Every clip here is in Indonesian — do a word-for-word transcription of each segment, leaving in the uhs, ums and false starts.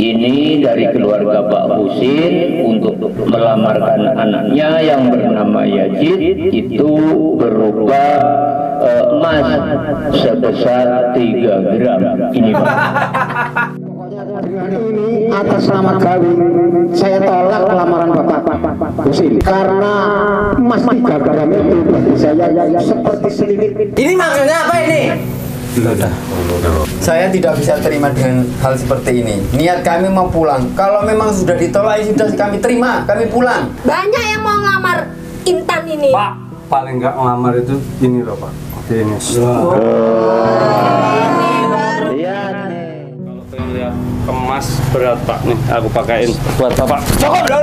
Ini dari keluarga Pak Husin untuk melamarkan anaknya yang bernama Yazid itu berupa uh, emas sebesar tiga gram. Ini Pak. Dengan ini atas nama Gawing saya tolak lamaran Bapak Husin karena emas tiga gram itu bagi saya seperti selimut. Ini maksudnya apa ini? Saya tidak bisa terima dengan hal seperti ini. Niat kami mau pulang. Kalau memang sudah ditolak, sudah kami terima. Kami pulang. Banyak yang mau ngelamar Intan ini. Pak, paling nggak ngelamar itu ini loh Pak. Oke ini. Wow. Wow. Lihat. Kalau pengen lihat kemas berat Pak nih, aku pakaiin buat Bapak. Cukup. Pak.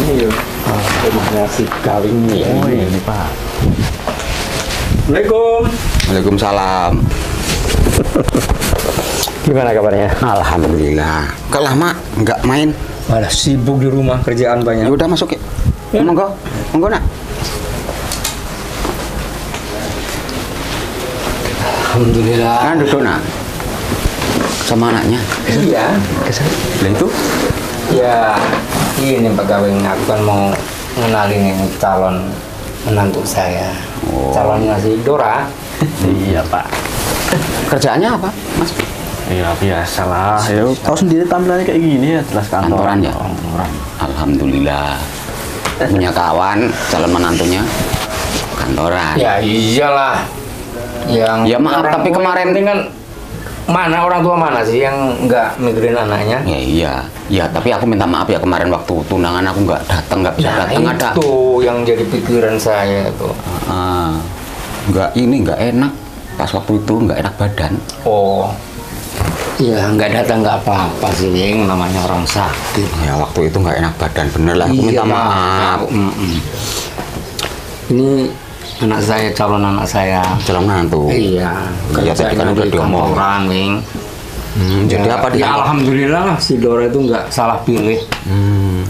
Ini ya, rumahnya si Gawing nih. Oh, ini, ini Pak. Assalamualaikum. Waalaikumsalam. Gimana kabarnya? Alhamdulillah. Kok lama nggak main? Malah sibuk di rumah, kerjaan banyak. Ya udah masuk ya. Ya. Monggo, monggo nak. Alhamdulillah. Kan duduk nak sama anaknya. Iya. Kesan. Nah itu? Ya, ini Pak Gawing, aku kan mau ngenalin ini calon menantu saya. Oh. Calonnya si Dora. Iya Pak. Kerjaannya apa, Mas? Ya biasalah. Yo, tahu sendiri tampilannya kayak gini ya, jelas kantoran. Kantoran ya. Kantoran. Alhamdulillah. Punya kawan calon menantunya kantoran. Ya iyalah. Yang ya maaf tapi kemarin dengan mana orang tua mana sih yang nggak mikirin anaknya? Ya iya. Ya tapi aku minta maaf ya kemarin waktu tunangan aku nggak datang, nggak bisa nah, datang ada. Itu yang jadi pikiran saya itu. Uh, nggak ini nggak enak. Pas waktu itu nggak enak badan. Oh. Ya nggak datang nggak apa-apa sih, yang namanya orang sakit. Ya waktu itu nggak enak badan bener lah. Aku minta maaf. Ini anak saya, calon anak saya. Calon menantu. Iya. Kayak tadi kan udah diomong. Wing. Hmm, ya, jadi apa di? Ya, alhamdulillah si Dora itu nggak salah pilih. Hmm.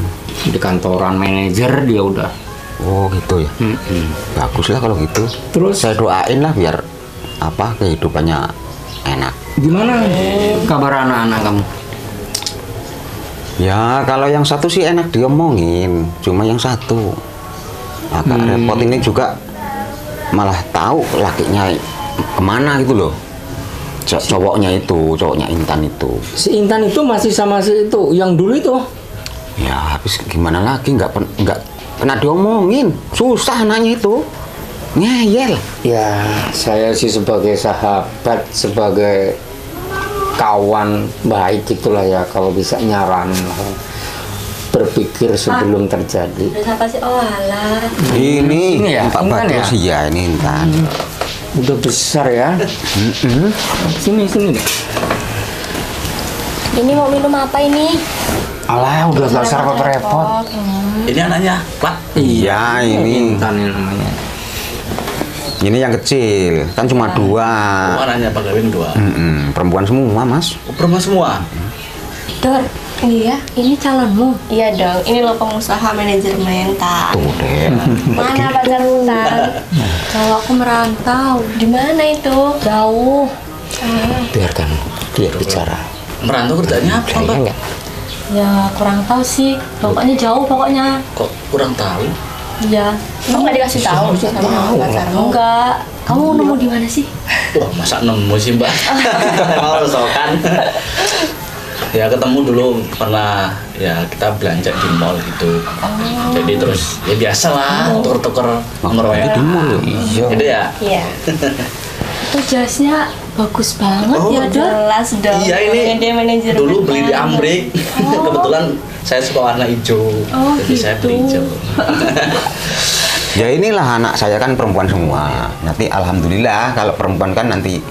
Di kantoran manajer dia udah. Oh gitu ya. Mm -mm. Bagus lah kalau gitu. Terus saya doain lah biar apa kehidupannya enak. Gimana kabar anak-anak kamu? Ya kalau yang satu sih enak diomongin, cuma yang satu agak hmm. repot ini juga malah tahu lakinya kemana gitu loh. Cowoknya itu, cowoknya Intan itu. Si Intan itu masih sama si itu yang dulu itu? Ya habis gimana lagi, nggak pen, nggak pernah diomongin, susah nanya itu. Ngeyel. Ya saya sih sebagai sahabat, sebagai kawan baik itulah ya, kalau bisa nyaranin berpikir sebelum ah. terjadi. Oh, ini, ini ya, Pak Bagus ya? Ya ini Intan. Hmm. Udah besar ya. Hmm. Sini sini. Ini mau minum apa ini? Alah udah nggak usah repot-repot. Ini anaknya Pak. Iya ini Intan namanya. Ini yang kecil, kan cuma nah, dua. Anaknya Pak Gawing dua. Mm -mm, perempuan semua, Mas. Oh, perempuan semua. Dor, iya, ini calonmu. Iya dong, ini lo pengusaha manajemen tak. Tuh deh. Mana pacar Intan? Kalau aku merantau, di mana itu? Jauh. Ah. Biarkan dia bicara. Merantau kerjanya apa, Pak? Ya kurang tahu sih. Pokoknya jauh, pokoknya. Kok kurang tahu? Iya, kamu nggak dikasih tahu sama pacarmu? Enggak. Kamu nemu di mana sih? Wah, masa nemu sih Mbak? Kalau sokan. Ya ketemu dulu pernah ya kita belanja di mall gitu. Oh. Jadi terus ya biasalah tuker-tuker nomor W A. Di mall. Iya. Jadi ya. Iya. Tuh jasnya bagus banget oh, ya, Dor. Jelas dong. Iya, ini manajer dulu beli di Amrik. Oh. Kebetulan saya suka warna hijau. Oh, jadi gitu. Saya beli hijau. Ya inilah, anak saya kan perempuan semua. Nanti alhamdulillah kalau perempuan kan nanti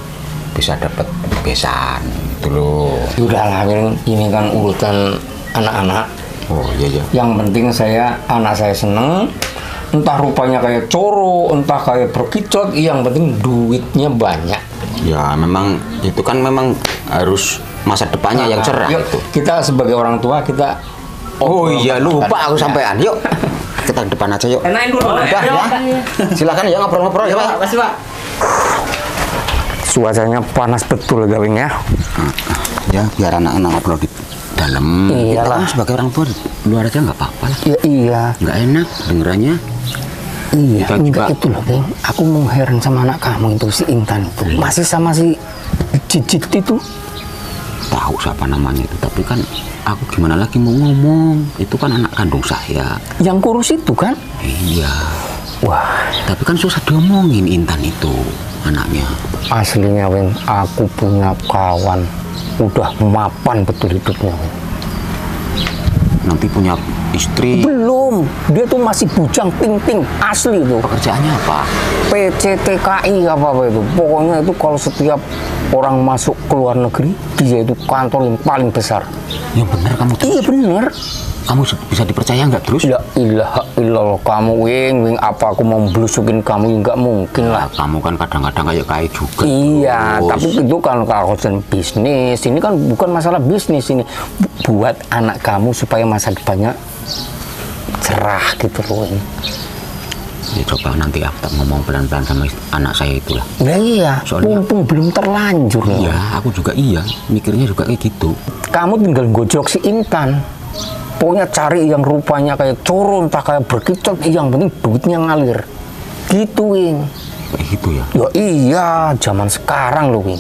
bisa dapat besan gitu loh. Sudah lah, ini kan urutan anak-anak. Oh iya, iya. Yang penting saya, anak saya seneng. Entah rupanya kayak coro, entah kayak berkicot, yang penting duitnya banyak. Ya memang itu kan memang harus masa depannya nah, yang cerah. Yuk, itu. Kita sebagai orang tua kita. Oh, oh iya lupa depan. Aku sampean. Yuk kita ke depan aja yuk. Enain dulu. Udah ya. Ya. Silakan ya ngobrol-ngobrol ya, ya Pak. Makasih Pak. Suasananya panas betul Gawing ya. Ya biar anak-anak ngobrol di dalam. Iyalah. Kita kan sebagai orang tua luar aja nggak apa-apa. Ya, iya. Nggak enak dengerannya. Iya, enggak itu loh, Bang. Aku mau heran sama anak kamu itu, si Intan itu. Masih sama si Jijit itu. Tahu siapa namanya itu, tapi kan aku gimana lagi mau ngomong. Itu kan anak kandung saya. Yang kurus itu kan? Iya. Wah. Tapi kan susah diomongin Intan itu, anaknya. Aslinya, Weng, aku punya kawan. Udah mapan betul hidupnya, Weng. Nanti punya istri? Belum, dia tuh masih bujang ting-ting, asli tuh. Pekerjaannya apa? P J T K I apa-apa itu, pokoknya itu kalau setiap orang masuk ke luar negeri, dia itu kantor yang paling besar. Ya bener kamu terus? Iya bener. Kamu bisa dipercaya nggak terus? Ya ilah ilah kamu Wing, Wing apa aku mau belusukin kamu, nggak mungkin lah. Nah, kamu kan kadang-kadang kayak kaya juga. Iya, terus. Tapi itu kan kalau bisnis, ini kan bukan masalah bisnis ini. Buat anak kamu supaya masa depannya cerah gitu loh. Ya coba nanti aku tak ngomong pelan-pelan sama anak saya itulah. Nah, iya, soalnya mumpung belum terlanjur. Iya, loh. Aku juga iya, mikirnya juga kayak gitu. Kamu tinggal gojok si Intan. Pokoknya cari yang rupanya kayak coro, entah kayak berkicot, yang penting duitnya ngalir. Gitu, Wing. Kayak gitu ya? Ya iya, zaman sekarang loh, Wing.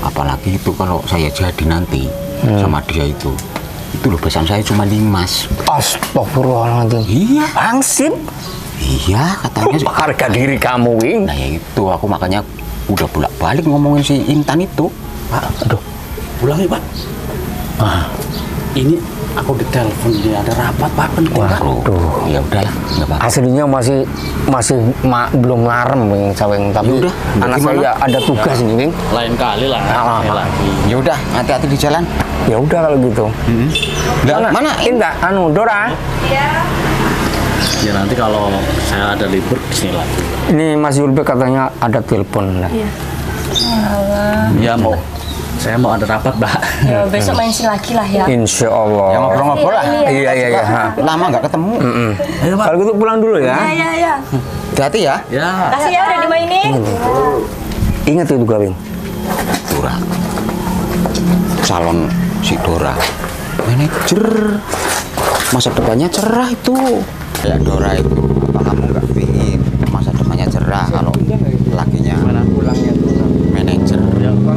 Apalagi itu kalau saya jadi nanti hmm. sama dia itu. Itu loh, pesan saya cuma LINMAS. Astagfirullahaladzim. Iya. Hangsip. Iya, katanya. Lupa harga diri kamu, Wing. Nah ya itu, aku makanya udah bolak-balik ngomongin si Intan itu. Pak, aduh. Ulangi, Pak. Ah. Ini aku ditelepon, dia ada rapat Pak penting. Waduh, ya udahlah, nggak apa-apa. Aslinya masih masih ma belum ngarem, Wing, Caweng. Tapi yaudah, anak gimana? Saya ada tugas ya. Ini, Wing. Lain kali lah. Nah, nah, ya udah, hati-hati di jalan. Ya udah kalau gitu. Hmm. Nggak, mana? Mana? Indah, anu Dora. Iya. Ya nanti kalau saya ada libur kesini lagi. Ini Mas Yuli katanya ada telepon lah. Iya. Ya mau. Saya mau ada rapat, Mbak. Ya, besok main si laki lah ya. Insya Allah. Ya ngobrol-ngobrol lah. Iya, iya, iya. Lama nggak ketemu. Mm -mm. Ayo, Pak. Kalau gitu pulang dulu ya. Iya, iya, iya. Hati-hati ya. Ya. Kasih ya udah dimainin. Hmm. Ya. Ingat itu, Gawing. Dora. Salon si Dora. Manajer. Masa depannya cerah itu. Ya, Dora itu. Apa kamu nggak pingin masa depannya cerah kalau lakinya pulangnya manajer. Ya,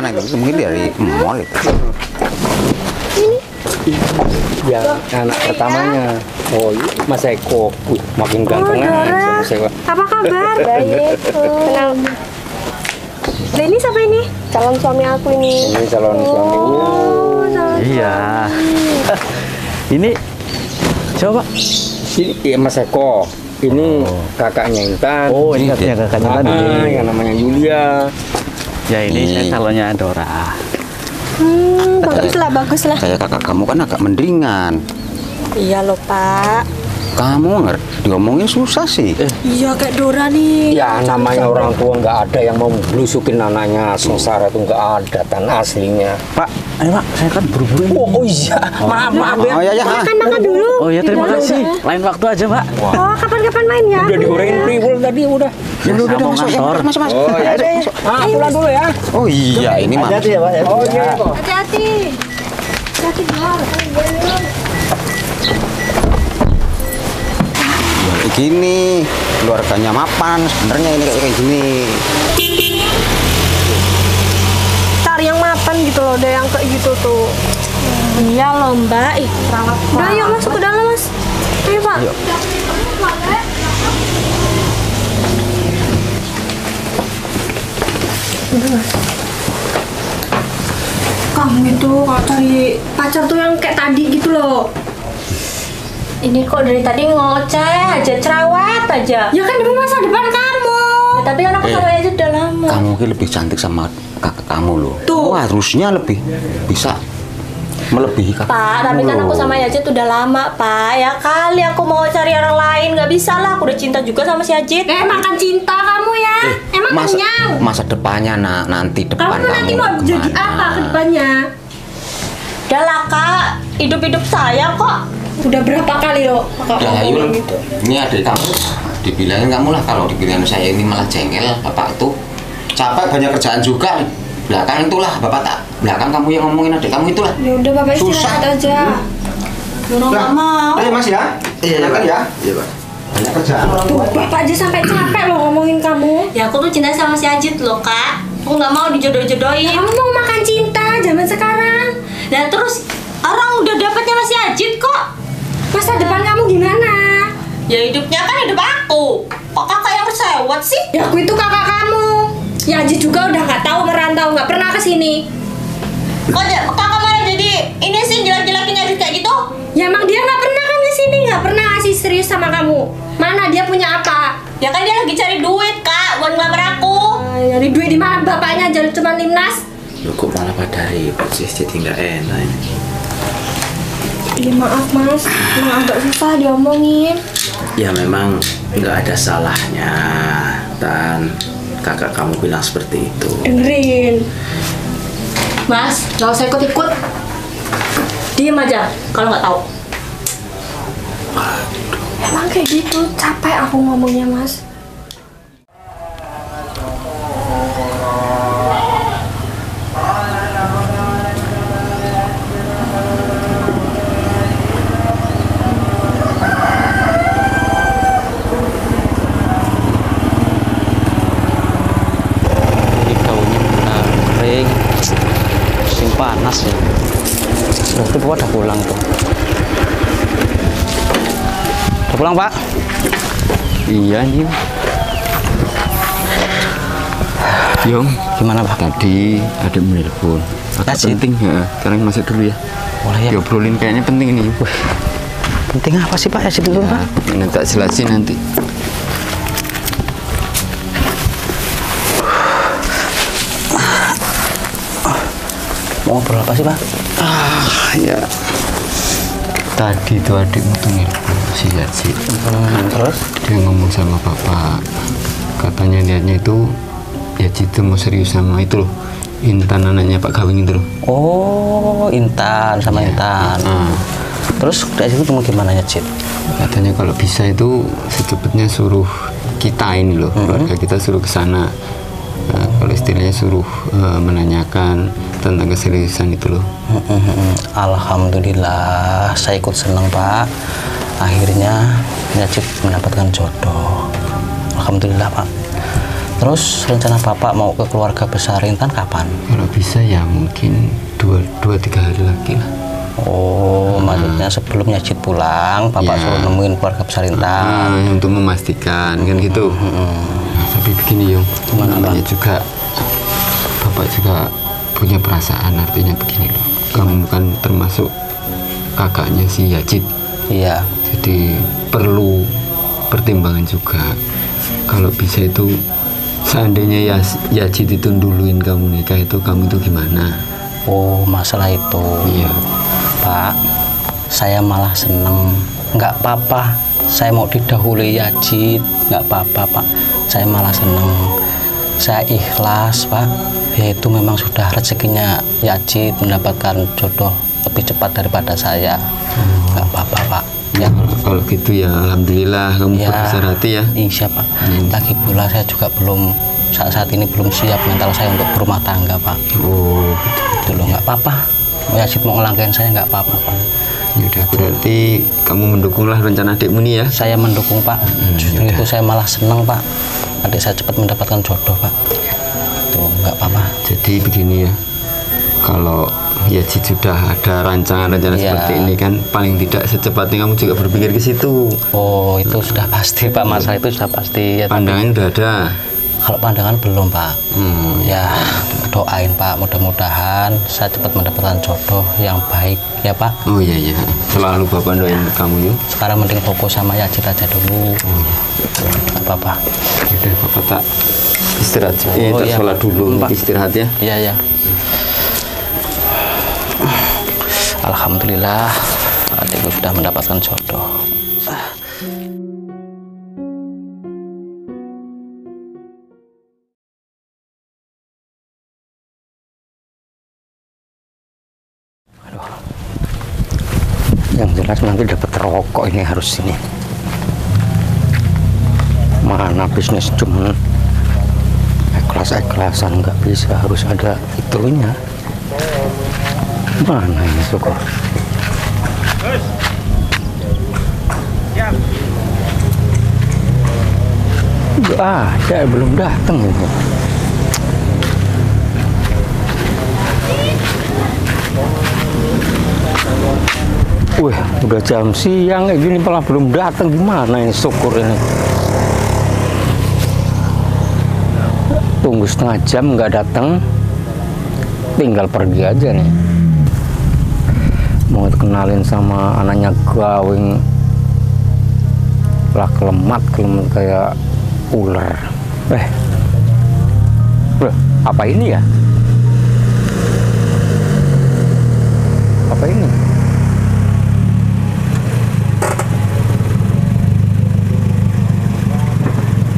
mana itu mungkin dari mall itu. Ini yang anak pertamanya. Oh, Mas Eko. Wih, makin ganteng aja Mas Eko. Apa kabar? Baik. Kenal. Dan ini siapa ini? Calon suami aku ini. Ini calon suaminya. Oh, calon iya. Suami. Ini coba. Sini ya Mas Eko. Ini oh. Kakaknya Intan. Oh, ini kakaknya kakaknya tadi. Ah, yang namanya Yulia. Ya ini saya calonnya Dora. Hmm, baguslah, baguslah. Kayak kakak kamu kan agak mendingan. Iya loh Pak. Kamu ngerti ngomongnya susah sih. Eh. Iya kayak Dora nih. Ya namanya orang tua nggak ada yang mau belusukin anaknya. Sengsara itu nggak ada tan aslinya. Pak, ayo Pak, saya kan buru-buru. Oh, oh iya, oh. maaf maaf ya. Oh iya ya. Makan makan dulu. Oh iya terima ya, kasih. Ya. Lain waktu aja Pak. Wow. Oh kapan-kapan main ya. Udah digorengin ya. Pribul tadi udah. Ya, udah udah masuk ya, masuk masuk. Oh iya deh. Ah pulang dulu ya. Oh iya ini mah. Hati-hati ya Pak. Oh iya. Hati-hati. Hati-hati Pak. Gini keluarganya mapan sebenarnya ini kayak kayak gini. Cari yang mapan gitu loh, ada yang kayak gitu tuh. Iya hmm. loh Mbak, ih. Udah yuk masuk ke dalam Mas. Ini Pak. Ayo. Kamu itu kalau cari pacar tuh yang kayak tadi gitu loh. Ini kok dari tadi ngoceh aja, cerewet aja. Ya kan demi masa depan kamu. Nah, tapi kan aku sama eh, aja udah lama. Kamu mungkin lebih cantik sama kakak kamu loh. Tuh oh, harusnya lebih bisa melebihi kakak Pak, tapi kan aku sama Yazid udah lama, Pak. Ya kali aku mau cari orang lain, nggak bisa lah. Aku udah cinta juga sama si Yazid. Eh, makan cinta kamu ya. Eh, emang masa, masa depannya, nak, nanti depan kamu. Kamu nanti mau kemana? Jadi apa ke depannya? Udah lah, Kak. Hidup-hidup saya kok. Udah berapa kali loh ya, Yul, gitu. Ini adik kamu, dibilangin kamu lah. Kalau dibilangin saya ini malah jengkel, Bapak itu capek banyak kerjaan juga. Belakang itulah, Bapak tak. Belakang kamu yang ngomongin adik kamu itulah. Ya udah, Bapak istirahat aja. Dorong nggak mau. Ayo Mas ya. Iya kan ya. Iya Pak. Banyak kerjaan. Tuh, Bapak aja sampai capek loh ngomongin kamu. Ya aku tuh cinta sama si Yazid loh, Kak. Aku nggak mau dijodoh-jodohin. Kamu mau makan cinta zaman sekarang. Nah terus orang udah dapatnya masih Yazid kok. Masa depan kamu gimana? Ya hidupnya kan hidup aku. Kok kakak yang sewot sih? Ya aku itu kakak kamu. Yazid juga udah nggak tahu merantau, nggak pernah kesini. Kok kakak malah jadi ini sih jelek-jelekin Yazid kayak gitu? Ya emang dia nggak pernah kan kesini, nggak pernah ngasih serius sama kamu. Mana dia punya apa? Ya kan dia lagi cari duit, Kak, buat ngelamar aku. Cari duit di mana? Bapaknya jadi cuma LINMAS. Lu kok malah pada ribut sih, jadi nggak enak ini. Ya maaf Mas, emang agak susah diomongin. Ya memang nggak ada salahnya, Tan. Kakak kamu bilang seperti itu. Dengerin Mas, gak usah ikut-ikut. Diem aja kalau nggak tahu. Emang kayak gitu, capek aku ngomongnya Mas. Panas ya, berarti Bapak udah pulang tuh. Udah pulang Pak? Iya nih. Yung, gimana Pak? Tadi ada menelpon. Agak penting ya, sekarang masuk dulu ya. Boleh ya? Diobrolin kayaknya penting nih. Wih, penting apa sih Pak? Ya situ dulu Pak. Ini tak jelasin nanti. Mau ngobrol apa sih Pak? Ah ya, tadi tuh adikmu tuh nelpon si Yazid. Hmm, terus? Dia ngomong sama Bapak, katanya niatnya itu Yazid tuh mau serius sama itu loh, Intan, anaknya Pak Gawing itu loh. Oh, Intan sama ya, Intan. Uh. Terus dari situ tuh mau gimana Yazid? Katanya kalau bisa itu secepatnya suruh kita ini loh, mm-hmm. keluarga kita suruh ke sana. Uh, kalau istilahnya suruh uh, menanyakan tentang keseriusan itu loh. Alhamdulillah, saya ikut senang Pak. Akhirnya Yazid mendapatkan jodoh. Alhamdulillah Pak. Terus rencana Bapak mau ke keluarga besar Intan kapan? Kalau bisa ya mungkin dua dua tiga hari lagi lah. Oh, hmm. maksudnya sebelum Yazid pulang, Bapak ya. suruh nemuin keluarga besar Intan hmm, untuk memastikan kan gitu. Hmm. Tapi begini Yung, namanya juga Bapak juga punya perasaan, artinya begini loh. Kamu kan termasuk kakaknya si Yazid. Iya. Jadi perlu pertimbangan juga. Kalau bisa itu seandainya Yazid itu duluin kamu nikah itu, kamu itu gimana? Oh, masalah itu. Iya. Pak, saya malah seneng. Nggak apa-apa, saya mau didahului Yazid. Nggak apa-apa Pak. Saya malah seneng, saya ikhlas Pak. Yaitu memang sudah rezekinya Yazid mendapatkan jodoh lebih cepat daripada saya. hmm. Gak apa-apa Pak ya. Kalau gitu ya Alhamdulillah kamu ya, berbesar hati ya. Insya Pak. hmm. Lagi pula saya juga belum, saat saat ini belum siap mental saya untuk berumah tangga Pak. Oh gitu loh. Gak apa-apa Yazid mau ngelangkain saya, gak apa-apa Pak. Yaudah, berarti kamu mendukunglah rencana adikmu nih ya? Saya mendukung Pak. Hmm, justru yaudah. Itu saya malah senang Pak. Adik saya cepat mendapatkan jodoh Pak. Tuh nggak apa-apa. Jadi begini ya, kalau Yazid sudah ada rancangan-rancangan yeah. seperti ini kan, paling tidak secepatnya kamu juga berpikir ke situ. Oh, itu nah. sudah pasti Pak, masalah itu sudah pasti ya, pandangan sudah ada. Kalau pandangan belum Pak, hmm. ya doain Pak, mudah-mudahan saya cepat mendapatkan jodoh yang baik ya Pak. Oh iya iya, selalu Bapak doain ya. Kamu yuk. Sekarang mending fokus sama Yazid aja dulu. Oh iya, apa-apa. Yaudah Bapak tak istirahat, oh, eh, tak iya, sholat dulu, Pak. Istirahat ya. Iya iya. Alhamdulillah, adikku sudah mendapatkan jodoh. Yang jelas nanti dapat rokok ini harus ini. Mana bisnis cuma ikhlas-ikhlasan nggak bisa, harus ada itunya. Mana ini Syukur? Nggak ada, belum datang ini. Wih, udah jam siang kayak gini malah belum datang, gimana ini Syukur ini? Tunggu setengah jam nggak datang, tinggal pergi aja nih. Mau kenalin sama anaknya Gawing, lah kelemat kelemat kayak ular. Eh, Loh, apa ini ya? Apa ini?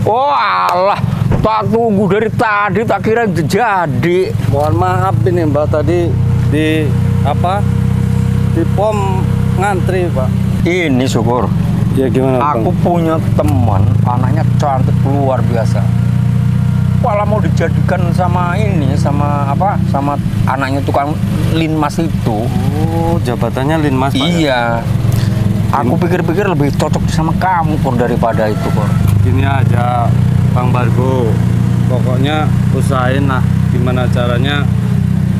Oh Allah, tak tunggu dari tadi, tak kira jadi. Mohon maaf ini Mbak, tadi di apa, di pom ngantri Pak. Ini Syukur, ya gimana Bang? Aku punya teman, anaknya cantik luar biasa. Walau mau dijadikan sama ini, sama apa, sama anaknya tukang LINMAS itu. Oh, jabatannya LINMAS Pak. Iya. Aku pikir-pikir lebih cocok sama kamu Pur daripada itu Pur. Gini aja Bang Bargo, pokoknya usahain lah gimana caranya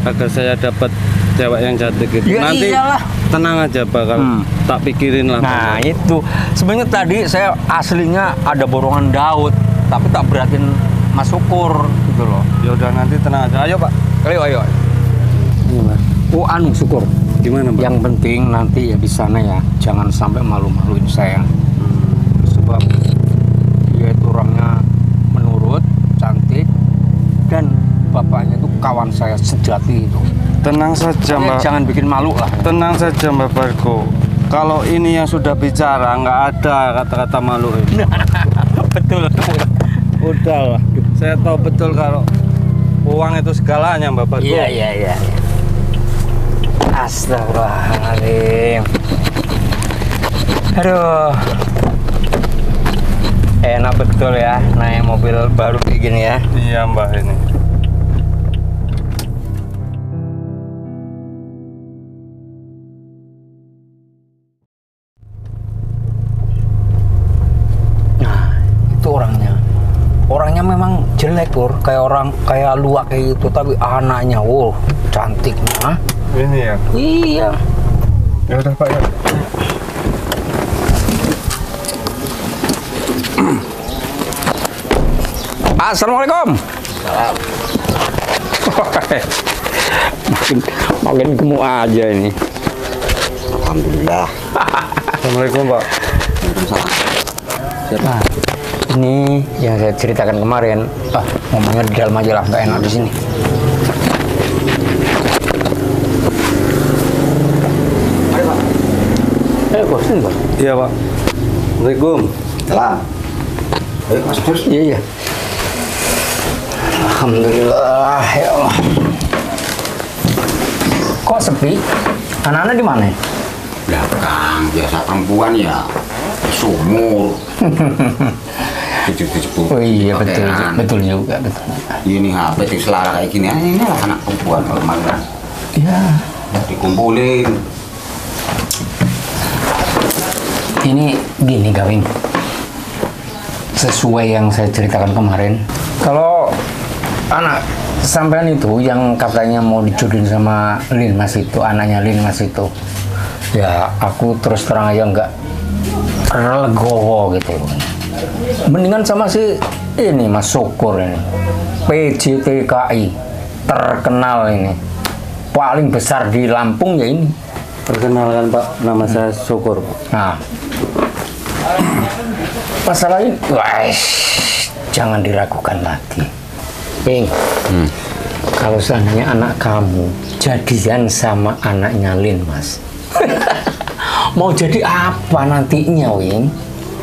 agar saya dapat cewek yang cantik gitu. Ya, nanti iyalah. Tenang aja bakal hmm. tak pikirin lah. Nah Bang. Itu sebenarnya tadi saya aslinya ada borongan Daud, tapi tak beratin Mas Syukur gitu loh. Ya udah nanti tenang aja. Ayo Pak. Ayo ayo. Gimana? Oh anu Syukur. Gimana Pak? Yang penting nanti ya di sana ya jangan sampai malu-maluin saya. Hmm. Sebab dia itu orangnya menurut, cantik, dan bapaknya itu kawan saya sejati itu. Tenang saja Mbak. Jangan bikin malu lah. Tenang saja Mbak Bargo. Kalau ini yang sudah bicara nggak ada kata-kata malu. Betul. Udah lah. Saya tahu betul kalau uang itu segalanya Mbak Bargo. Iya iya iya. Astagfirullahaladzim. Aduh, enak betul ya naik mobil baru kayak gini ya. Iya Mbak ini. Nah itu orangnya, orangnya memang jelek Pur, kayak orang kayak luak kayak gitu, tapi anaknya wow cantik nah. Ini ya? Iya. Ya udah Pak ya. Assalamualaikum. Salam. makin, makin gemuk aja ini. Alhamdulillah. Assalamualaikum Pak. Waalaikumsalam. Siapa? Ini yang saya ceritakan kemarin. Ah, ngomongnya di dalam aja lah, nggak enak di sini. Iya Pak. Assalamualaikum. Salam. Baik Mas Pur. Iya iya. Alhamdulillah ya Allah. Kok sepi? Anak-anak di mana? Belakang biasa perempuan ya. Sumur. Oh iya betul betul juga betul. Ini H P di selera kayak gini ini anak perempuan kalau malam. Iya. Dikumpulin. Ini gini Gawing, sesuai yang saya ceritakan kemarin, kalau anak sampean itu yang katanya mau dijodohin sama LINMAS itu, anaknya LINMAS itu, ya aku terus terang aja nggak legowo gitu. Mendingan sama si ini Mas Syukur ini, P J T K I terkenal ini, paling besar di Lampung ya ini. Perkenalkan Pak, nama hmm. saya Syukur. Nah, masalahnya, jangan diragukan lagi. Ping, hmm. kalau seandainya anak kamu jadian sama anaknya LINMAS, mau jadi apa nantinya, Wing?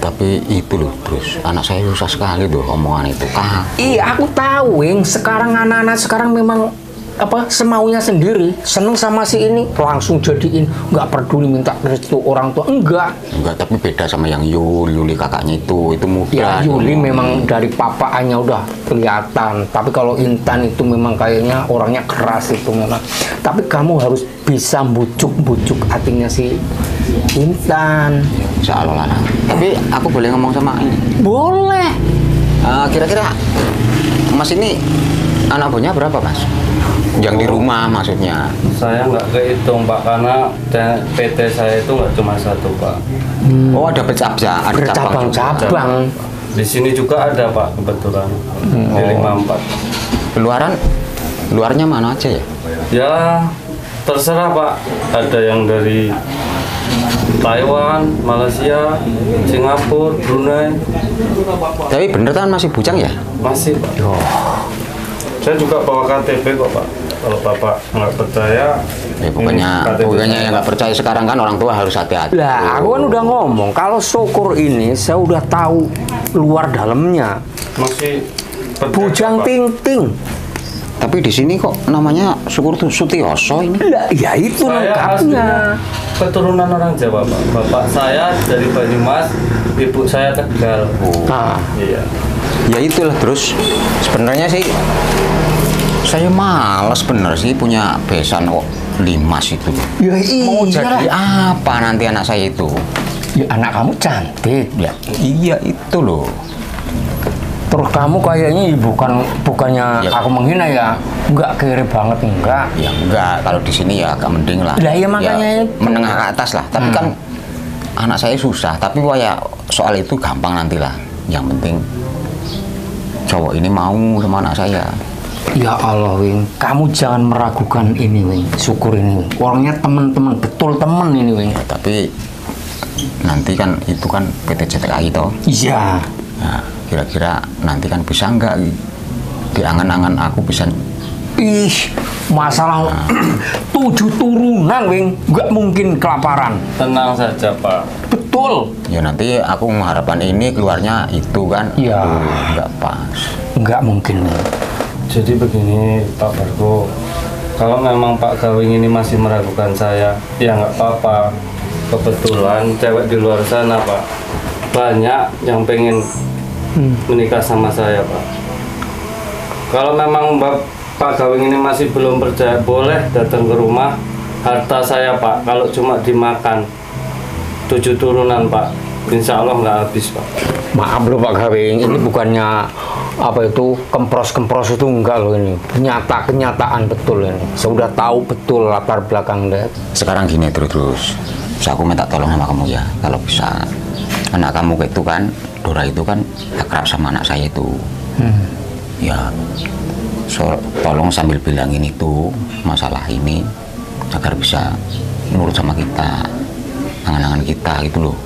Tapi itu loh, terus anak saya susah sekali loh omongan itu. Ah. Iya, aku tahu, Wing. Sekarang anak-anak sekarang memang apa semaunya sendiri, seneng sama si ini langsung jadiin, nggak peduli minta restu orang tua, enggak enggak tapi beda sama yang Yuli, Yuli kakaknya itu itu muda ya, Yuli itu memang dari papaannya udah kelihatan, tapi kalau Intan itu memang kayaknya orangnya keras itu memang. Tapi kamu harus bisa bujuk-bujuk hatinya si Intan, insya Allah lah. Tapi aku boleh ngomong sama ini? Boleh. Uh, kira-kira Mas ini anak punya berapa, Mas? Yang oh, di rumah maksudnya. Saya nggak kehitung, Pak, karena P T saya itu nggak cuma satu, Pak. Hmm. Oh, ada pecah-pecah, ada cabang-cabang. Di sini juga ada, Pak, kebetulan. Hmm. Di lima puluh empat. Luaran, luarnya mana aja ya? Ya, terserah, Pak. Ada yang dari Taiwan, Malaysia, Singapura, Brunei. Tapi bener kan masih bujang ya? Masih, Pak. Oh. Saya juga bawa K T P kok, Pak. Kalau Bapak nggak percaya, ya, bukannya, bukannya yang nggak percaya sekarang kan orang tua harus hati-hati. Lah, aku kan udah ngomong, kalau Syukur ini saya udah tahu luar dalamnya. Masih bujang ting-ting. Tapi di sini kok namanya Syukur tuh Sutioso ini? Lah, ya itu lengkapnya. Keturunan orang Jawa, Pak. Bapak saya dari Banyumas, ibu saya Tegal. Oh. Ah. Iya. Ya itulah, terus sebenarnya sih saya malas bener sih punya besan kok LINMAS itu. Ya iya. Mau jadi apa nanti anak saya itu? Ya anak kamu cantik ya. Iya itu loh. Terus kamu kayaknya bukan bukannya ya, aku menghina ya, enggak kere banget enggak. Ya enggak, kalau di sini ya agak mending lah. Lah ya makanya ya, menengah ke atas lah. Tapi hmm. kan anak saya susah, tapi waya soal itu gampang nantilah. Yang penting cowok ini mau sama anak saya. Ya Allah, Wing, kamu jangan meragukan ini, Wing. Syukur ini, Wing. Orangnya temen-temen, betul temen ini, Wing. Ya, tapi nanti kan itu kan P T J T K I toh. Iya. Nah, kira-kira nanti kan bisa nggak diangan-angan aku bisa? Ih, masalah nah. tujuh turunan, Wing, nggak mungkin kelaparan. Tenang saja, Pak. Betul. Ya nanti aku mengharapkan ini keluarnya itu kan. Iya. Nggak pas. Nggak mungkin. Jadi begini Pak Bargo, kalau memang Pak Gawing ini masih meragukan saya, ya nggak apa-apa. Kebetulan cewek di luar sana, Pak, banyak yang pengen hmm. menikah sama saya, Pak. Kalau memang Pak Gawing ini masih belum percaya, boleh datang ke rumah. Harta saya, Pak, kalau cuma dimakan tujuh turunan, Pak, insya Allah nggak habis, Pak. Maaf loh Pak Gawing, ini bukannya apa itu kempros-kempros itu, enggak loh ini. Nyata kenyataan betul ini. Saya udah tahu betul latar belakang deh. Sekarang gini terus-terus, saya aku minta tolong sama kamu ya, kalau bisa. Anak kamu itu kan, Dora itu kan akrab sama anak saya itu. Hmm. Ya, so, tolong sambil bilangin itu masalah ini agar bisa nurut sama kita. Angan-angan kita gitu loh.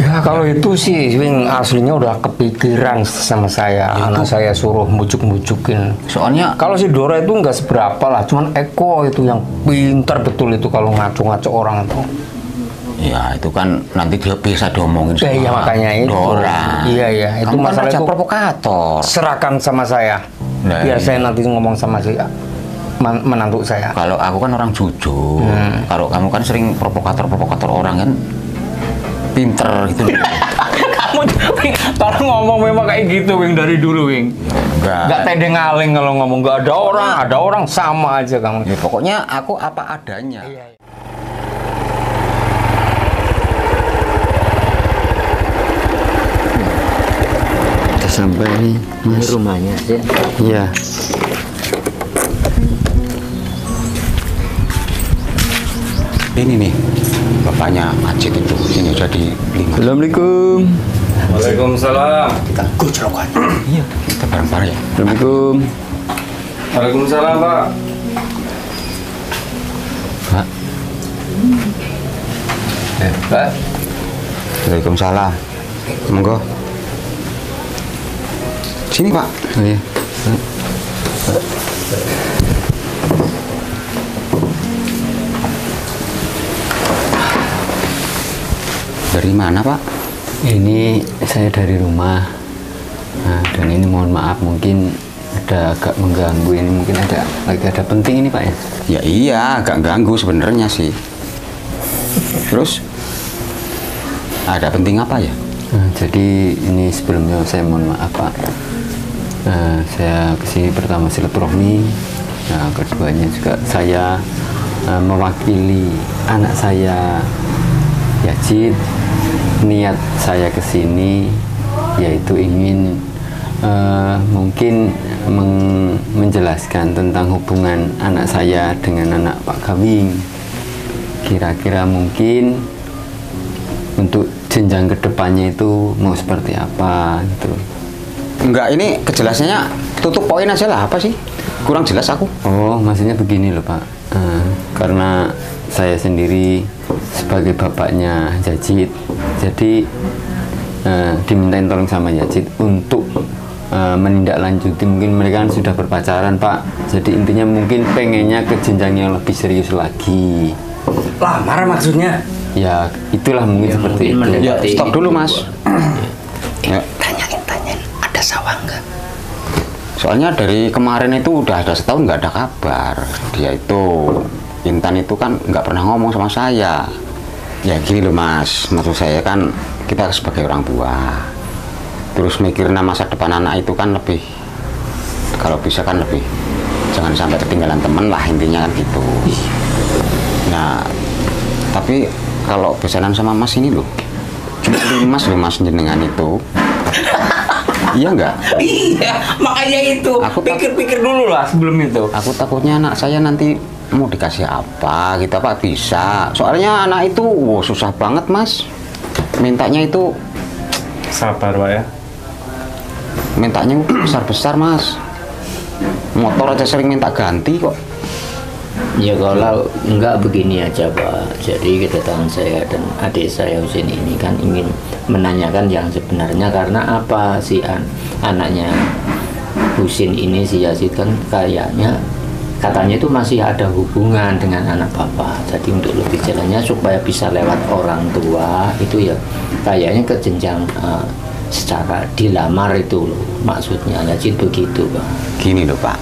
Ya kalau itu sih, Wing, aslinya udah kepikiran sama saya. Itu. Anak saya suruh bujuk-bujukin. Soalnya kalau si Dora itu nggak seberapa lah, cuman Eko itu yang pintar betul itu kalau ngaco-ngaco orang itu. Ya itu kan nanti dia bisa diomongin sama ya, ya, makanya itu. Dora. Iya iya. Itu kamu masalah kan itu provokator. Serahkan sama saya. Nah, biar iya. saya nanti ngomong sama si menantu saya. Kalau aku kan orang jujur, hmm. kalau kamu kan sering provokator-provokator orang kan pinter gitu loh. Kamu kalau ngomong memang kayak gitu, Wing, dari dulu, Wing. Enggak. Enggak tedeng ngaling kalau ngomong, enggak ada orang, ada orang sama aja kamu. Ya, pokoknya aku apa adanya. Iya. sampai Mas. Ini rumahnya ya? Iya. Ini nih, bapaknya Majid itu ini jadi lima. Assalamualaikum. Waalaikumsalam. Kita gojrokan. Iya, kita bareng-bareng ya. Assalamualaikum. Waalaikumsalam, Pak. Pak. Eh, Pak. Waalaikumsalam. Monggo. Sini, Pak. Oh, iya. Dari mana, Pak? Ini saya dari rumah. Nah, dan ini mohon maaf mungkin ada agak mengganggu, ini mungkin ada lagi ada penting ini, Pak ya? Ya iya, agak ganggu sebenarnya sih. Terus ada penting apa ya? Nah, jadi ini sebelumnya saya mohon maaf, Pak. Nah, saya kesini pertama silaturahmi, nah keduanya juga saya uh, mewakili anak saya Yazid. Niat saya kesini yaitu ingin uh, mungkin meng menjelaskan tentang hubungan anak saya dengan anak Pak Gawing. Kira-kira mungkin untuk jenjang kedepannya itu mau seperti apa gitu. Enggak, ini kejelasannya tutup poin aja lah, apa sih? Kurang jelas aku. Oh, maksudnya begini loh, Pak. Uh, karena saya sendiri sebagai bapaknya Yazid, jadi uh, dimintain tolong sama Yazid untuk uh, menindaklanjuti. Mungkin mereka kan sudah berpacaran, Pak. Jadi intinya mungkin pengennya ke jenjang yang lebih serius lagi. Lamaran maksudnya? Ya, itulah mungkin ya, seperti mungkin itu. Ya, stop dulu, Mas. Eh, tanyain, tanyain. Ada sawah nggak? Soalnya dari kemarin itu udah ada setahun nggak ada kabar. Dia itu, Intan itu kan nggak pernah ngomong sama saya. Ya gini loh, Mas. Maksud saya kan kita sebagai orang tua, terus mikirnya masa depan anak itu kan lebih, kalau bisa kan lebih, jangan sampai ketinggalan temen lah, intinya kan gitu. Nah, tapi kalau pesanan sama Mas ini loh, cuma Mas loh, Mas jenengan itu. Iya enggak? Iya, makanya itu. Aku pikir-pikir dulu lah sebelum itu. Aku takutnya anak saya nanti mau dikasih apa, kita Pak bisa. Soalnya anak itu, wow, susah banget, Mas. Mintanya itu. Sabar, Pak ya. Mintanya besar-besar, Mas. Motor aja sering minta ganti kok. Ya kalau enggak begini aja, Pak. Jadi kedatangan saya dan adik saya Husin ini kan ingin menanyakan yang sebenarnya, karena apa si an anaknya Husin ini, si Yazid kan kayaknya katanya itu masih ada hubungan dengan anak bapak. Jadi untuk lebih jelasnya supaya bisa lewat orang tua itu ya kayaknya ke jenjang uh, secara dilamar itu loh, maksudnya Yazid begitu, Pak. Gini loh, Pak.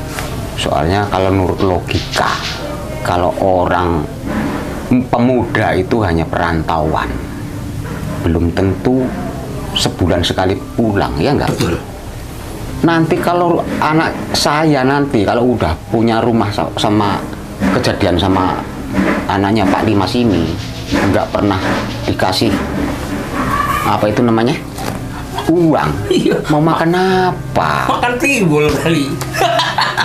Soalnya kalau menurut logika, kalau orang pemuda itu hanya perantauan, belum tentu sebulan sekali pulang, ya enggak? Betul. Nanti kalau anak saya nanti kalau udah punya rumah, sama kejadian sama anaknya Pak Limas ini, enggak pernah dikasih apa itu namanya uang, mau makan apa? Makan timbul kali.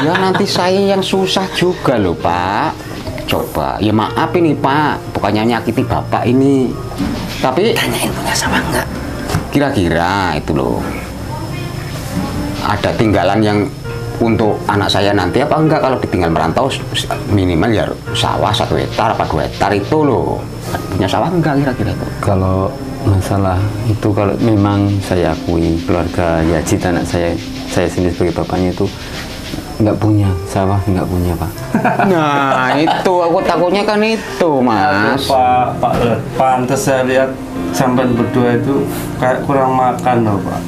Ya nanti saya yang susah juga loh, Pak. Coba, ya maaf ini, Pak, bukannya nyakiti bapak ini, tapi tanyain punya sama enggak? Kira-kira itu loh, ada tinggalan yang untuk anak saya nanti apa enggak? Kalau ditinggal merantau minimal ya sawah satu hektar apa dua hektar itu loh, punya sawah enggak kira-kira itu? Kalau masalah itu, kalau memang saya akui keluarga Yazid, anak saya saya sendiri sebagai bapaknya itu nggak punya sawah, nggak punya, Pak. Nah itu aku takutnya kan itu, Mas. Pak, Pak, pantes saya lihat sampai berdua itu kayak kurang makan loh, Pak.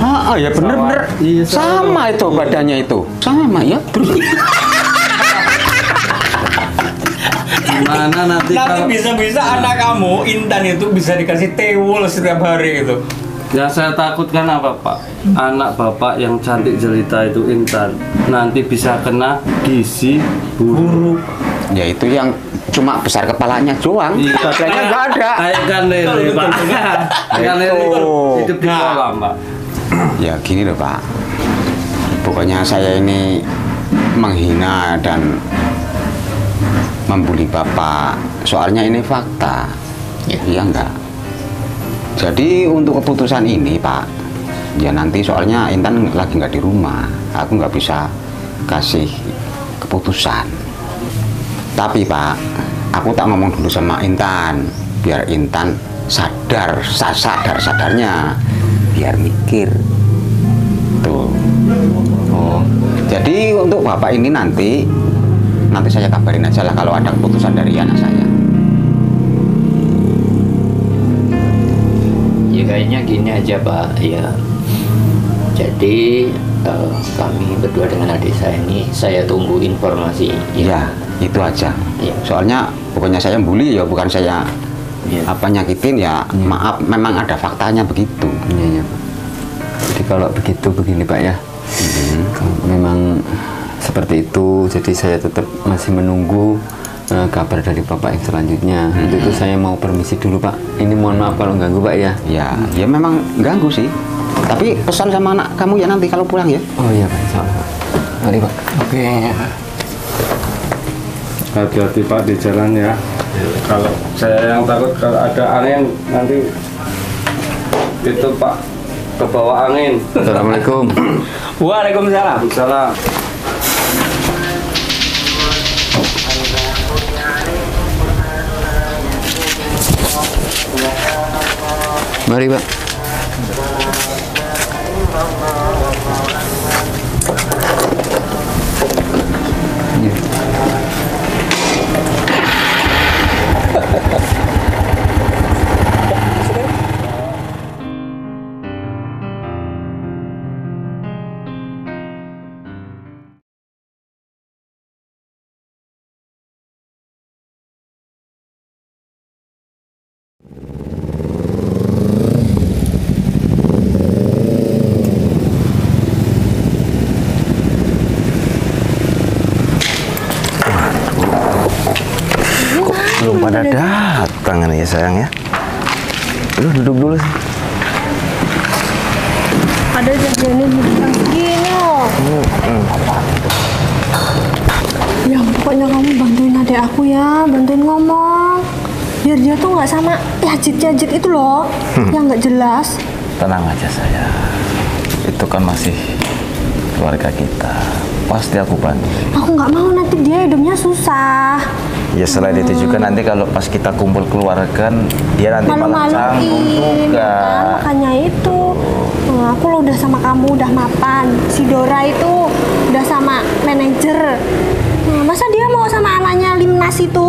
Ah ya bener-bener iya, sama, sama itu badannya itu sama ya. Gimana nanti, nanti bisa-bisa kalau... anak kamu Intan itu bisa dikasih tewul setiap hari itu. Ya saya takutkan apa, Pak? Anak bapak yang cantik jelita itu Intan nanti bisa kena gizi buruk. Ya itu yang cuma besar kepalanya doang. Badannya nggak ada. Kayak kan lele, Pak. Kayak kan lele hidup di kolam, Pak. Ya gini loh Pak, pokoknya saya ini menghina dan membuli Bapak, soalnya ini fakta, iya enggak? Jadi untuk keputusan ini Pak, ya nanti soalnya Intan lagi nggak di rumah, aku nggak bisa kasih keputusan. Tapi Pak, aku tak ngomong dulu sama Intan, biar Intan sadar, sadar sadarnya, biar mikir. Tuh. Oh, jadi untuk Bapak ini nanti, nanti saya kabarin aja lah kalau ada keputusan dari anak saya. Kayaknya gini aja Pak ya, jadi uh, kami berdua dengan adik saya ini, saya tunggu informasi ya, ya itu aja ya. Soalnya bukannya saya bully ya, bukan saya ya. apa nyakitin ya, ya maaf, memang ada faktanya begitu ya, ya. Jadi kalau begitu begini Pak ya, hmm. kalau memang seperti itu, jadi saya tetap masih menunggu Uh, kabar dari Bapak yang selanjutnya. Hmm. Itu saya mau permisi dulu Pak. Ini mohon maaf kalau ganggu Pak ya. Ya, hmm. ya memang ganggu sih. Tapi pesan sama anak kamu ya nanti kalau pulang ya. Oh iya Pak, salah. Mari Pak. Oke. Hati-hati Pak di jalan ya. Kalau saya yang takut kalau ada angin nanti itu Pak ke bawah angin. Assalamualaikum. Waalaikumsalam. Waalaikumsalam. Mari Pak. Ya. Pada datang nih sayang ya. Lu duduk dulu sih. Ada jadiannya begini loh. Hmm, hmm. Ya pokoknya kamu bantuin adik aku ya, bantuin ngomong. Biar dia tuh nggak sama Yazid-Yazid itu loh, hmm. yang nggak jelas. Tenang aja sayang. Itu kan masih keluarga kita. Pasti aku bantu. Aku nggak mau nanti dia hidupnya susah. Ya selain hmm. itu juga nanti kalau pas kita kumpul keluarga kan dia nanti malah canggung juga. Kan, makanya itu nah, aku udah sama kamu udah mapan, si Dora itu udah sama manajer. Nah, masa dia mau sama anaknya L I M N A S itu?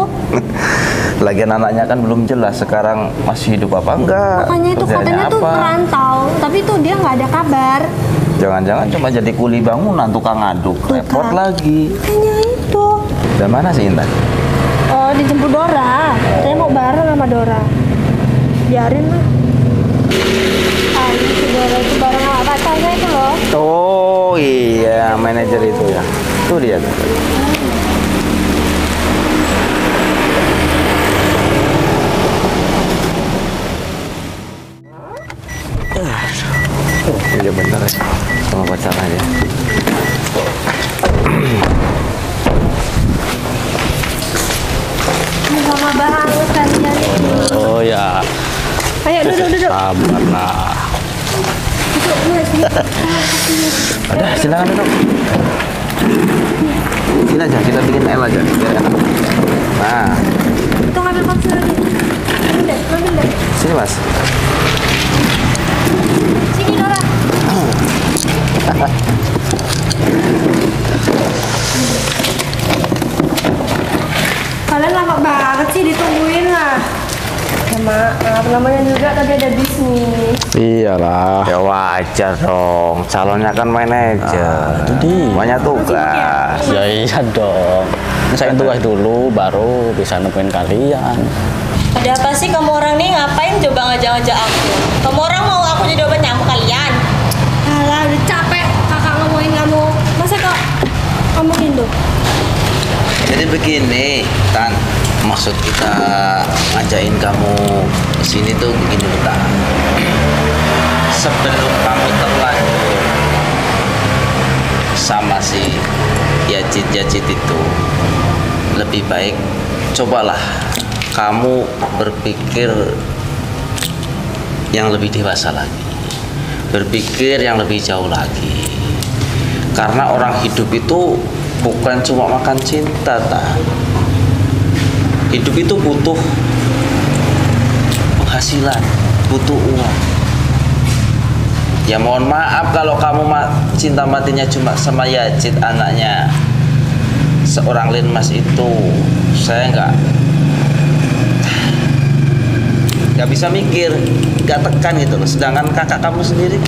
Lagian anaknya kan belum jelas sekarang masih hidup apa enggak. Makanya itu katanya apa? Tuh merantau, tapi tuh dia nggak ada kabar. Jangan-jangan cuma jadi kuli bangunan tukang aduk, repot lagi. Makanya itu. Dan mana sih Intan? Oh, dijemput Dora. Saya mau bareng sama Dora. Biarin lah. Ah, si Dora itu bareng sama pacarnya itu loh. Oh iya, manajer itu ya. Tuh dia tuh. Iya uh, bentar ya, sama pacarnya dia. Sama banget kalian ini. Oh ya. Ayo duduk duduk. Sabar lah. Ada silakan duduk. Sini aja kita bikin L aja. Nah. Kita ngambil pot surat ini. Ambil deh, ambil deh. Sini Mas. Sini Dora. Kalian lama banget sih ditungguin lah. Ya maaf, namanya juga tadi ada bisnis. Iyalah. Ya wajar dong. Calonnya kan manajer. Itu dia. Banyak tugas. Ya iya dong. Saya tugas dulu, baru bisa nemuin kalian. Ada apa sih kamu orang nih? Ngapain coba ngajak-ngajak aku? Kamu orang mau aku jadi obat nyamuk kalian? Alah, udah capek kakak ngomongin kamu. Masa kok ngomongin tuh? Jadi begini, Tan, maksud kita ngajakin kamu kesini tuh begini, Tan. Sebelum kamu terlanjur si Yazid-Yazid itu, lebih baik cobalah kamu berpikir yang lebih dewasa lagi, berpikir yang lebih jauh lagi. Karena orang hidup itu bukan cuma makan cinta, tak. Hidup itu butuh penghasilan, butuh uang. Ya mohon maaf kalau kamu ma cinta matinya cuma sama Yazid, anaknya seorang Linmas itu. Saya nggak nggak bisa mikir, nggak tekan gitu loh. Sedangkan kakak kamu sendiri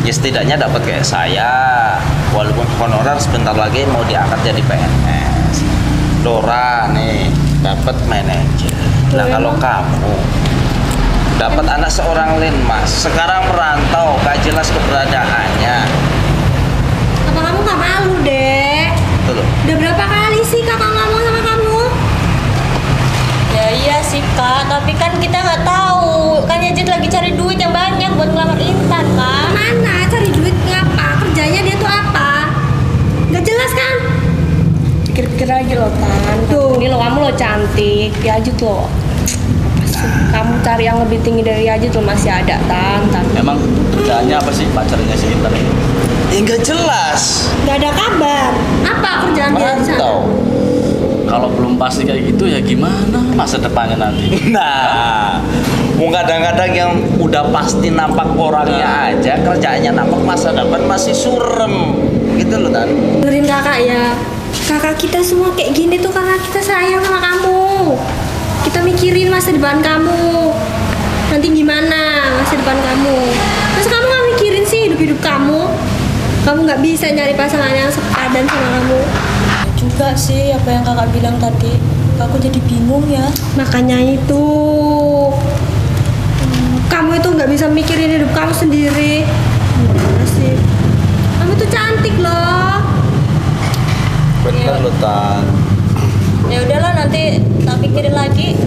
ya setidaknya dapat kayak saya, walaupun honorer sebentar lagi mau diangkat jadi P N S. Dora nih dapat manajer. Nah kalau kamu dapat anak seorang Linmas, sekarang merantau gak jelas keberadaannya. Apa kamu gak malu, Dek? Betul. Udah berapa kali sih kakak ngomong sama kamu? Ya iya sih kak, tapi kan kita nggak tahu. Kan Yazid lagi cari duit yang banyak buat ngelamar Intan, kak. Mana cari duit ngapa? Kerjanya dia tuh apa? Gak jelas kan? Pikir-pikir lagi loh, Tan. Tuh, ini lo kamu lo cantik, Yazid lo. Kamu cari yang lebih tinggi dari Yazid tuh masih ada, Tan. Emang kerjaannya apa sih pacarnya si Intan ini? Ya nggak jelas. Nggak ada kabar. Apa kerjaan biasa? Kalau belum pasti kayak gitu ya gimana masa depannya nanti? Nah, mau kadang-kadang yang udah pasti nampak orangnya aja, kerjaannya nampak, masa depan masih surem. Gitu loh, Tan. Dengerin kakak ya. Kakak kita semua kayak gini tuh karena kita sayang sama kamu. Kita mikirin masa depan kamu, nanti gimana masa depan kamu. Masa kamu gak mikirin sih hidup-hidup kamu? Kamu gak bisa nyari pasangan yang sepadan sama kamu. Juga sih apa yang kakak bilang tadi, aku jadi bingung ya. Makanya itu, kamu itu gak bisa mikirin hidup kamu sendiri. Gimana sih? Kamu tuh cantik loh. Bener ya. Loh, Tan. Ya udahlah, nanti tak pikirin lagi.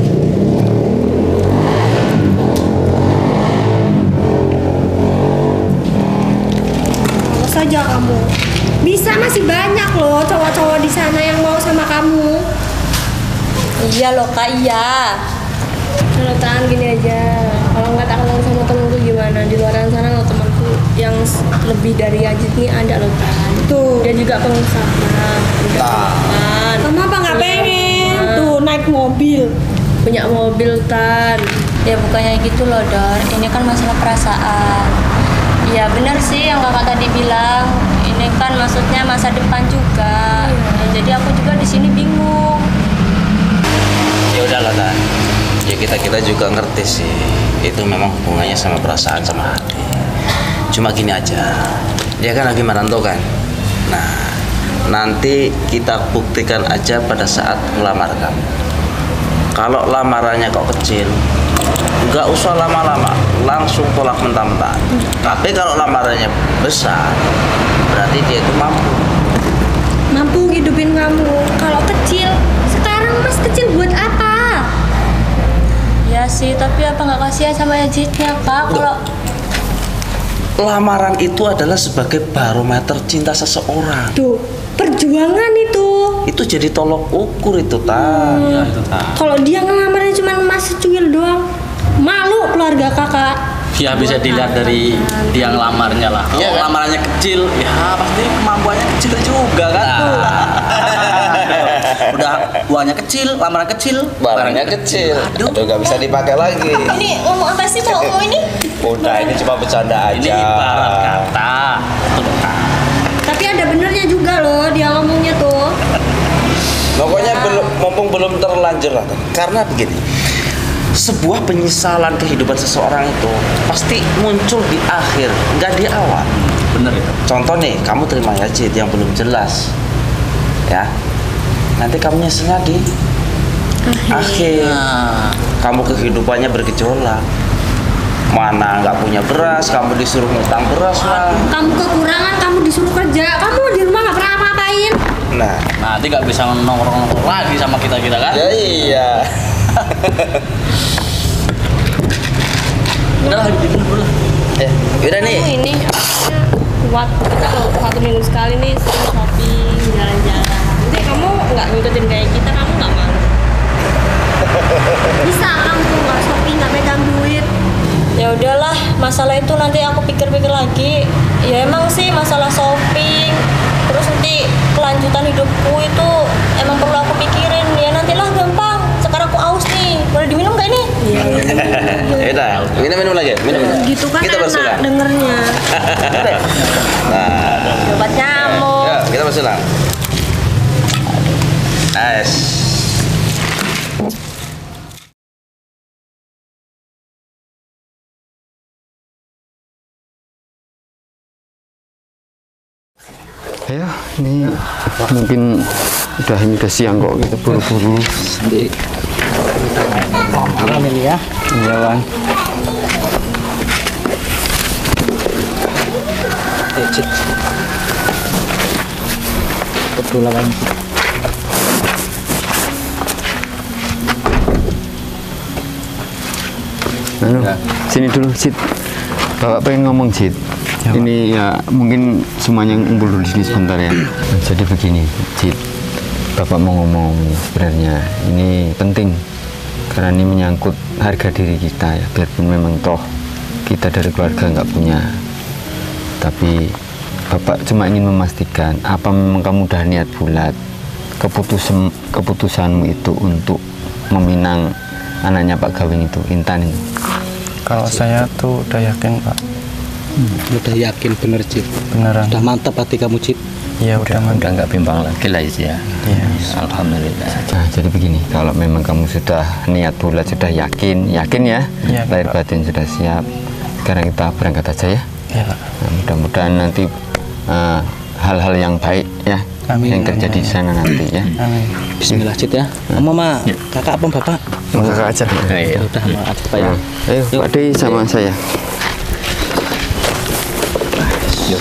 Mau saja kamu. Bisa, masih banyak loh cowok-cowok di sana yang mau sama kamu. Iya loh kak, iya. Kalau tahan gini aja. Kalau nggak tahan sama temenku gimana? Di luar sana loh temanku yang lebih dari Yazid nih ada loh, tahan. Tuh, dan juga pengusaha. Tahan. Kenapa nggak pengen? Naik mobil, punya mobil, Tan. Ya bukannya gitu loh, Dor, ini kan masalah perasaan. Ya benar sih yang kakak tadi bilang, ini kan maksudnya masa depan juga. Ya, jadi aku juga di sini bingung. Ya udahlah, Tan, ya kita kita juga ngerti sih, itu memang hubungannya sama perasaan, sama hati. Cuma gini aja, dia kan lagi merantau kan. Nah, nanti kita buktikan aja pada saat melamar kamu. Kalau lamarannya kok kecil, nggak usah lama-lama, langsung tolak mentah-mentah. Tapi kalau lamarannya besar, berarti dia itu mampu. Mampu hidupin kamu. Kalau kecil, sekarang mas kecil buat apa? Ya sih, tapi apa nggak kasihan sama Yazidnya, Pak? Kalau lamaran itu adalah sebagai barometer cinta seseorang. Tuh, perjuangan itu. Itu jadi tolok ukur itu, Tan. Hmm. Ya, Tan. Kalau dia ngelamarnya cuma mas secuil doang, malu keluarga kakak. Ya bisa dilihat dari dia ngelamarnya lah. Kalau oh, ya, lamarannya kecil, ya pasti kemampuannya kecil juga kan. Udah uangnya kecil, lamaran kecil, barangnya kecil. Aduh, aduh gak bisa dipakai lagi. Ini ngomong apa sih kalau ngomong ini? Udah, ini cuma bercanda aja. Ini ibarat kata. Tapi ada benernya juga loh dia ngomongnya tuh. Pokoknya belum, mumpung belum terlanjur lah. Karena begini, sebuah penyesalan kehidupan seseorang itu pasti muncul di akhir, nggak di awal. Bener itu. Contoh nih, kamu terima Yazid yang belum jelas, ya. Nanti kamu nyeselnya di akhir. Kamu kehidupannya bergejolak. Mana nggak punya beras, kamu disuruh ngutang beras lah. Kamu kekurangan, kamu disuruh kerja, kamu di rumah nggak pernah apa-apain. Nah, nanti nggak bisa nongkrong-nongkrong lagi sama kita-kita kan? Ya iya. Udah lah, udah lah. Ya, udah nih. Ini. kuat. Kalau satu minggu sekali nih sering shopping, jalan-jalan. Nanti kamu nggak ngikutin kayak kita, kamu nggak malu. Bisa kamu nggak shopping, nggak megang duit. Ya udahlah, masalah itu nanti aku pikir-pikir lagi. Ya emang sih masalah shopping, terus nanti kelanjutan hidupku itu emang perlu aku pikirin. Ya nantilah gampang. Sekarang aku aus nih, boleh diminum nggak ini? Iya. Yaudah, minum-minum lagi, minum-minum. Gitu kan kita enak dengernya. Nah, obat nyamuk. Ya, kita bersulang. Nice. Ya, ini mungkin udah ini udah siang kok, kita buru-buru. Malam ini ya, jalan. Kedua lagi. Anu, sini dulu, Sid. Bapak pengen ngomong, Sid. Ya, ini ya mungkin semuanya ngumpul dulu di sini sebentar ya. Jadi begini, Cid, Bapak mau ngomong sebenarnya ini penting karena ini menyangkut harga diri kita ya. Biarpun memang toh kita dari keluarga nggak punya, tapi Bapak cuma ingin memastikan apa memang kamu udah niat bulat keputusan keputusanmu itu untuk meminang anaknya Pak Gawing itu, Intan ini. Kalau Cid, saya tuh udah yakin, Pak. Hmm. Udah yakin bener, Cip? Beneran. Udah mantap hati kamu, Cip? Iya, udah mantap. Udah nggak bimbang lagi lah, ya. Iya. Alhamdulillah. Nah, jadi begini, kalau memang kamu sudah niat bulat, sudah yakin, yakin ya? Iya, lahir batin sudah siap. Sekarang kita berangkat aja ya? Iya, Pak. Nah, mudah-mudahan nanti hal-hal uh, yang baik ya. Amin. Yang terjadi di sana nanti ya. Amin. Bismillah, Cip ya. Mama, ya. Kakak apa Bapak? Mama kakak aja. Ya, udah, maaf Pak ya. Ayo, Pak D sama saya. Yuk,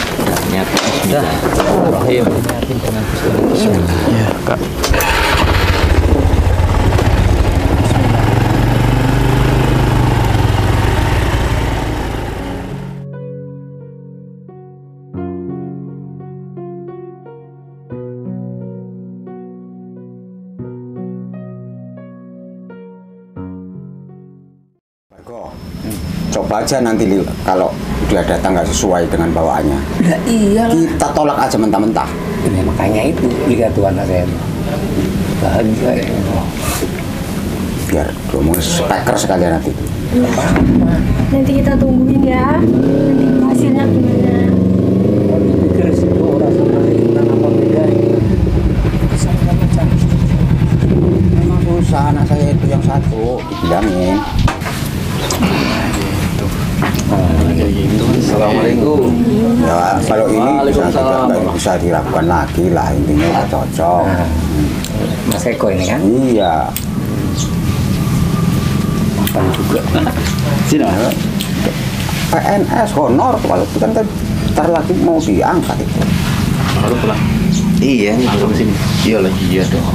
niat sudah. Oh, iya. Bismillah. Kak. Coba aja nanti kalau dia datang nggak sesuai dengan bawaannya. Nah, iya. Kita tolak aja mentah-mentah. Ya, makanya itu lihat Tuhan saya. Bahagia ya. Biar ngomong speaker sekalian nanti. Ya. Nanti kita tungguin ya. Nanti hasilnya gimana? Memang susah anak saya itu yang satu dibilangin. Gitu. Assalamualaikum. Ya, kalau ini bisa, bisa dilakukan lagi lah, intinya nggak cocok. Nah, Mas Eko ini kan? Iya. Makan juga. Sini, P N S honor, kalau itu kan ntar lagi mau diangkat itu. Baru pulang. Iya, langsung sini. Iya lagi iya dong.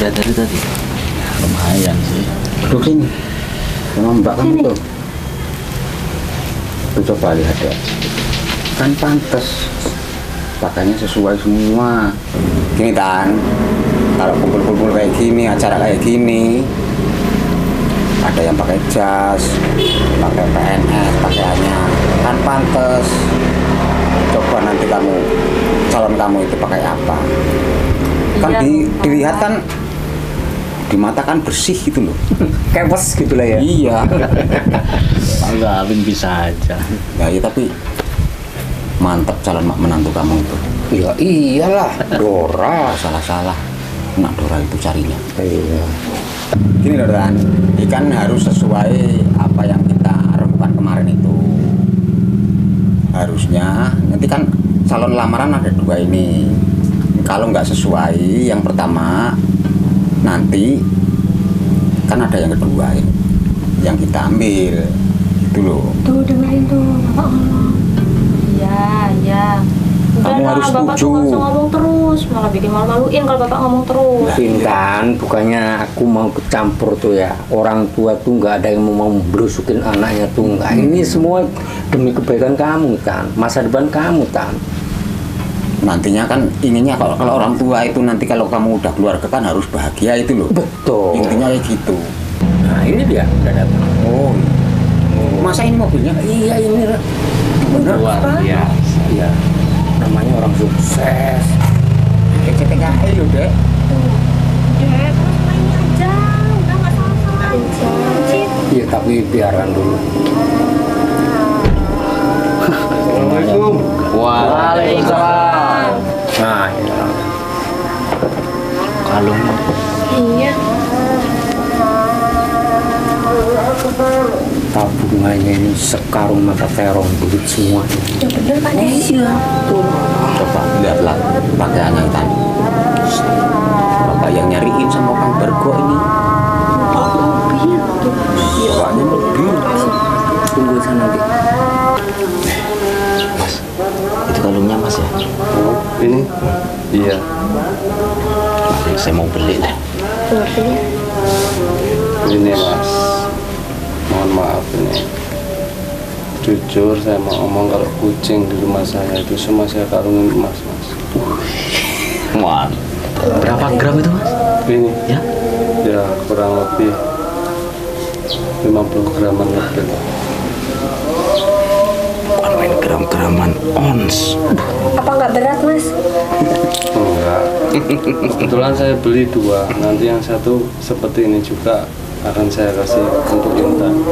Udah dari tadi. Lumayan sih. Duduk sini. Memang mbak kamu tuh. Tuh coba lihat ya. Kan pantas. Pakainya sesuai semua. Gini Tan, kalau kumpul-kumpul kayak gini, acara kayak gini, ada yang pakai jas, pakai P N S, pakaiannya kan pantas. Coba nanti kamu, calon kamu itu pakai apa. Kan di, dilihat kan di mata kan bersih gitu loh, kepes gitu lah ya. Iya. Enggak, Abin bisa aja. Ya, ya tapi mantap calon mak menantu kamu itu. Iya iyalah, Dora. Salah-salah, nak Dora itu carinya. Iya. Gini loh Dan, ikan harus sesuai apa yang kita rembukan kemarin itu. Harusnya nanti kan calon lamaran ada dua ini. Kalau nggak sesuai, yang pertama nanti kan ada yang kedua ya, yang kita ambil itu loh. Tuh dengerin tuh Bapak ngomong. Iya iya. kamu harus bapak setuju. Bapak ngomong terus, malah bikin malu-maluin kalau bapak ngomong terus. Intan, bukannya aku mau kecampur tuh ya, orang tua tuh nggak ada yang mau belusukin anaknya tuh nggak. Hmm. Ini semua demi kebaikan kamu Tan, masa depan kamu Tan. Nantinya kan inginnya kalau kalau orang tua itu nanti kalau kamu udah keluarga kan harus bahagia itu loh. Betul. Intinya kayak gitu. Nah ini dia udah datang. Oh. Oh. Masa ini mobilnya? Iya ini. Bener. Luar biasa. Iya. Namanya orang sukses. P J T K I loh dek. Ya terus main aja. Udah nggak salah-salah. Iya tapi biaran dulu. Assalamualaikum. Waalaikumsalam. Nah, ya. Kalau iya. Tabungannya ini sekarung mata terong duit semua. Ya bener Pak Des. Iya. Tuh, coba lihatlah pakaiannya tadi. Bapak yang nyariin sama Kang Bergo ini. Oh, mobil. Iya, banyak mobil. Tunggu sana nanti. Mas, itu kalungnya Mas ya? Oh, ini? Iya. Mari, saya mau beli deh. Ini Mas, mohon maaf ini. Jujur saya mau ngomong kalau kucing di rumah saya itu semua saya karungin emas Mas. Wah, berapa gram itu Mas? Ini? Ya? Ya kurang lebih lima puluh graman lebih. Main gram-graman ons. Apa nggak berat Mas? Enggak. Kebetulan saya beli dua. Nanti yang satu seperti ini juga akan saya kasih untuk Intan.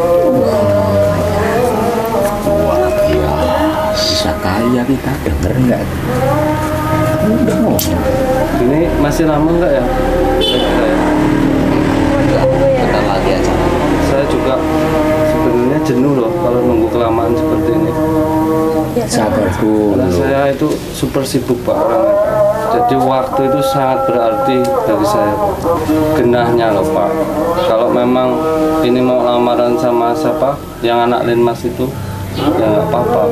Wah biasa kaya kita, denger nggak? Ini masih lama nggak ya? Kita lagi aja. Saya juga sebenarnya jenuh loh kalau nunggu kelamaan seperti ini. Sabar Bu. Karena saya itu super sibuk Pak orangnya. Jadi waktu itu sangat berarti dari saya. Genahnya loh Pak. Kalau memang ini mau lamaran sama siapa yang anak LINMAS itu, ya nggak apa-apa.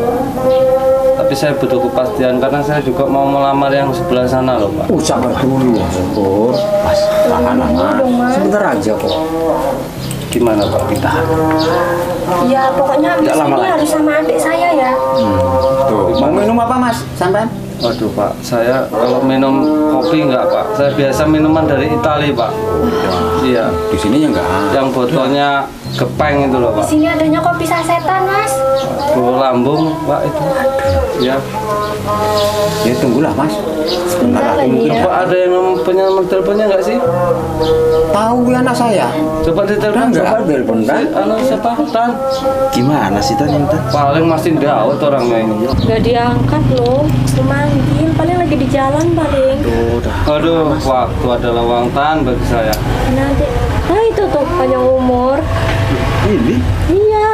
Tapi saya butuh kepastian karena saya juga mau melamar yang sebelah sana loh Pak. Oh sabar dulu ya Syukur. Mas, lama-lama. Sebentar aja kok. Gimana Pak kita? Ya pokoknya habis ini harus sama adik saya ya. Hmm. Tuh. Mau minum apa Mas? Sampai? Waduh Pak, saya kalau minum kopi enggak Pak. Saya biasa minuman dari Italia Pak. Iya. Di sini enggak? Yang botolnya gepeng itu loh Pak. Di sini adanya kopi sasetan Mas. Bau lambung Pak itu. Ya. Ya tunggulah Mas. Sebentar lagi. Coba ada yang nomor teleponnya enggak sih? Tahu anak saya. Coba ditelepon enggak? Coba telepon kan. Halo siapa? Tan. Gimana sih Tan Intan? Paling masih daud orangnya ini. Enggak diangkat loh. Manggil paling lagi di jalan paling. Aduh, aduh waktu adalah wangtan bagi saya. Nanti, nah itu tuh panjang umur. Ini? Iya.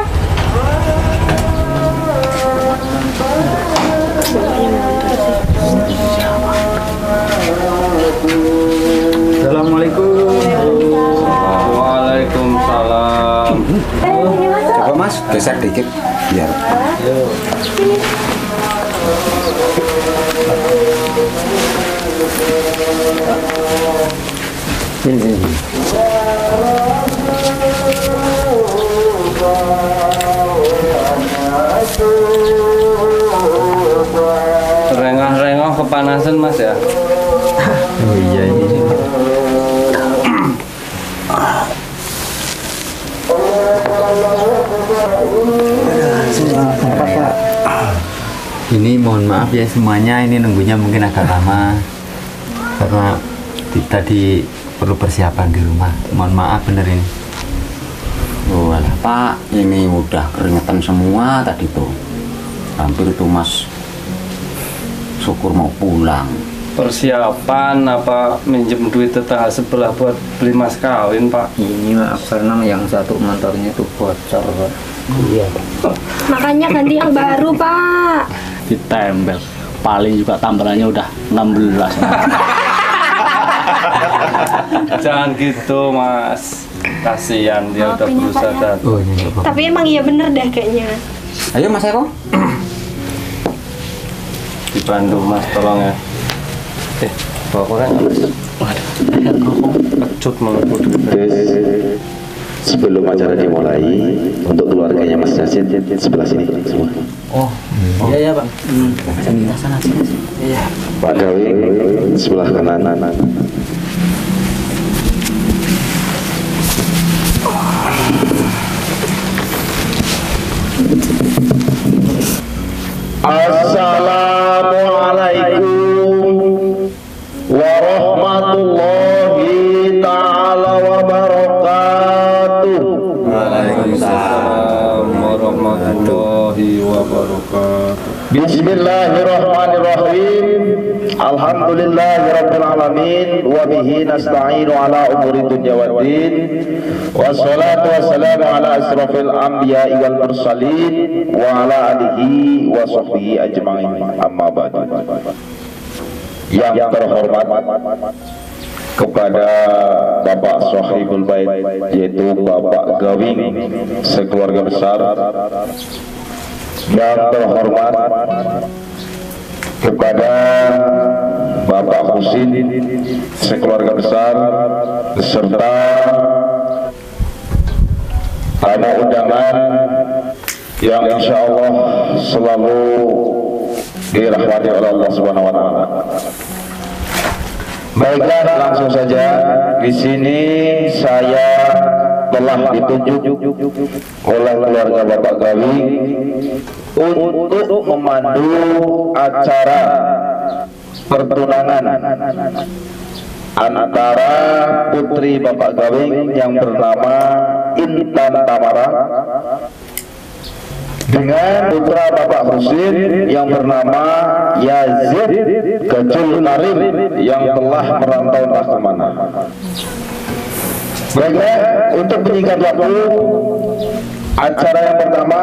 Assalamualaikum. Waalaikumsalam. Coba Mas geser dikit biar. Sini, sini. Rengah-rengah kepanasan Mas ya. Oh iya ini. Ini mohon maaf ya semuanya, ini nunggunya mungkin agak lama karena tadi perlu persiapan di rumah. Mohon maaf bener ini. Oh alah Pak, ini udah keringetan semua tadi tuh. Hampir tuh Mas Syukur mau pulang. Persiapan apa minjem duit tetangga sebelah buat beli mas kawin Pak? Ini maaf karena yang satu motornya tuh bocor. Iya Pak. Makanya ganti yang baru Pak. Ditembel, paling juga tampilannya udah enam belas. Jangan gitu Mas, kasihan dia. Maaf udah berusaha ya. Oh, iya, tapi emang iya bener deh kayaknya. Ayo Mas Eko. dibantu Mas, tolong ya. Eh, bawa korang Mas. Waduh, kecut melepuh. Sebelum acara dimulai, untuk keluarganya Mas Yazid sebelah sini semua. Oh, oh. Iya ya Pak. Hmm. Sana sini. Iya. Pak Gawing sebelah kanan. Assalamualaikum warahmatullahi ta'ala wabarakatuh. Waalaikumsalam warahmatullahi wabarakatuh. Bismillahirrahmanirrahim. Alhamdulillahirabbil alamin wa bihi nasta'inu ala umuri dunya waddin. Wassalatu wassalamu ala asrofil anbiya'i wal mursalin wa ala alihi wa sahbihi ajma'in. Amma ba'du. Yang terhormat kepada Bapak Sohibul Bait yaitu Bapak Gawing sekeluarga besar, yang terhormat kepada Bapak Husin sekeluarga besar serta anak undangan yang insya Allah selalu dirahmati oleh Allah Subhanahu wa Ta'ala. Baiklah, langsung saja di sini saya telah ditunjuk oleh keluarga Bapak Gawing untuk memandu acara pertunangan antara putri Bapak Gawing yang bernama Intan Tamara dengan putra Bapak Husin yang bernama Yazid Kecil Karim yang telah merantau entah kemana. Baiklah, untuk menyingkat waktu, acara yang pertama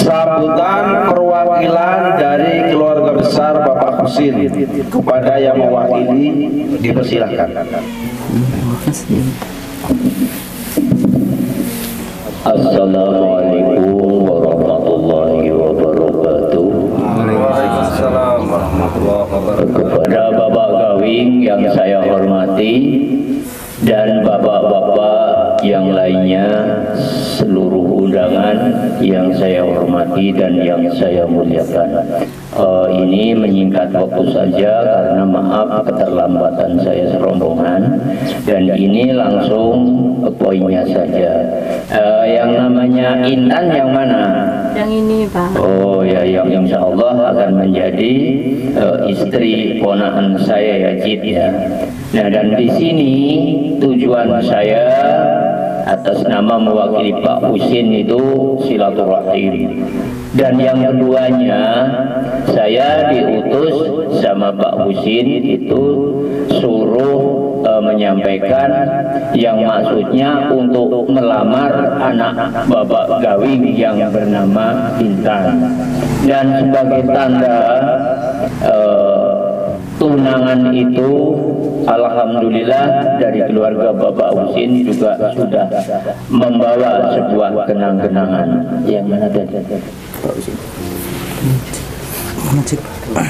sambutan perwakilan dari keluarga besar Bapak Husin kepada yang mewakili, dipersilahkan. Assalamualaikum warahmatullahi wabarakatuh. Waalaikumsalam warahmatullahi wabarakatuh. Kepada Bapak Gawing yang saya hormati dan bapak-bapak yang lainnya, seluruh undangan yang saya hormati dan yang saya muliakan. Uh, ini menyingkat waktu saja karena maaf keterlambatan saya serombongan, dan ini langsung poinnya saja. Uh, yang namanya Intan yang mana? Yang ini Pak. Oh ya, yang insya Allah akan menjadi uh, istri ponakan saya Yazid ya. Nah, dan di sini tujuan saya atas nama mewakili Pak Husin itu silaturahim. Dan yang keduanya saya diutus sama Pak Husin itu suruh e, menyampaikan yang maksudnya untuk melamar anak Bapak Gawing yang bernama Intan. Dan sebagai tanda e, tunangan itu alhamdulillah dari keluarga Bapak Husin juga sudah membawa sebuah kenang-kenangan. Yang mana tadi? Pak Husin. Pak,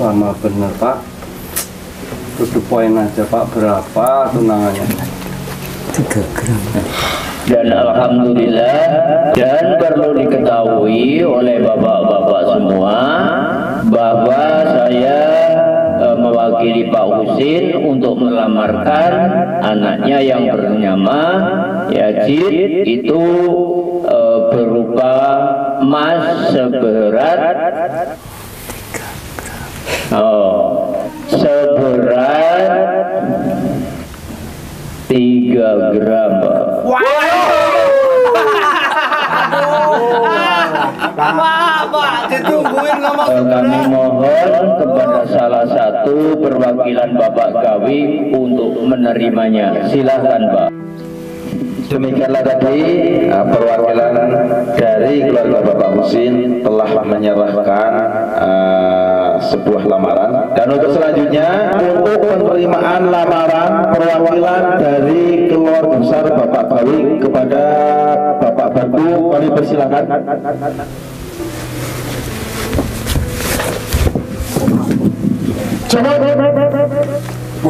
sama benar Pak. Itu poin aja Pak, berapa tunangannya? tiga gram. Dan alhamdulillah, dan perlu diketahui oleh bapak-bapak semua bahwa saya mewakili Pak Husin untuk melamarkan anaknya yang bernama Yazid itu e, berupa emas seberat oh, seberat tiga gram. Wow. Bapak, ditungguin nama. Kami mohon kepada salah satu perwakilan Bapak Gawing untuk menerimanya. Silahkan Pak. Demikianlah tadi uh, perwakilan dari keluarga Bapak Husin telah menyerahkan uh, sebuah lamaran. Dan untuk selanjutnya, untuk penerimaan lamaran perwakilan dari keluarga besar Bapak Gawing kepada Bapak Barbu, kami persilakan. Cukup,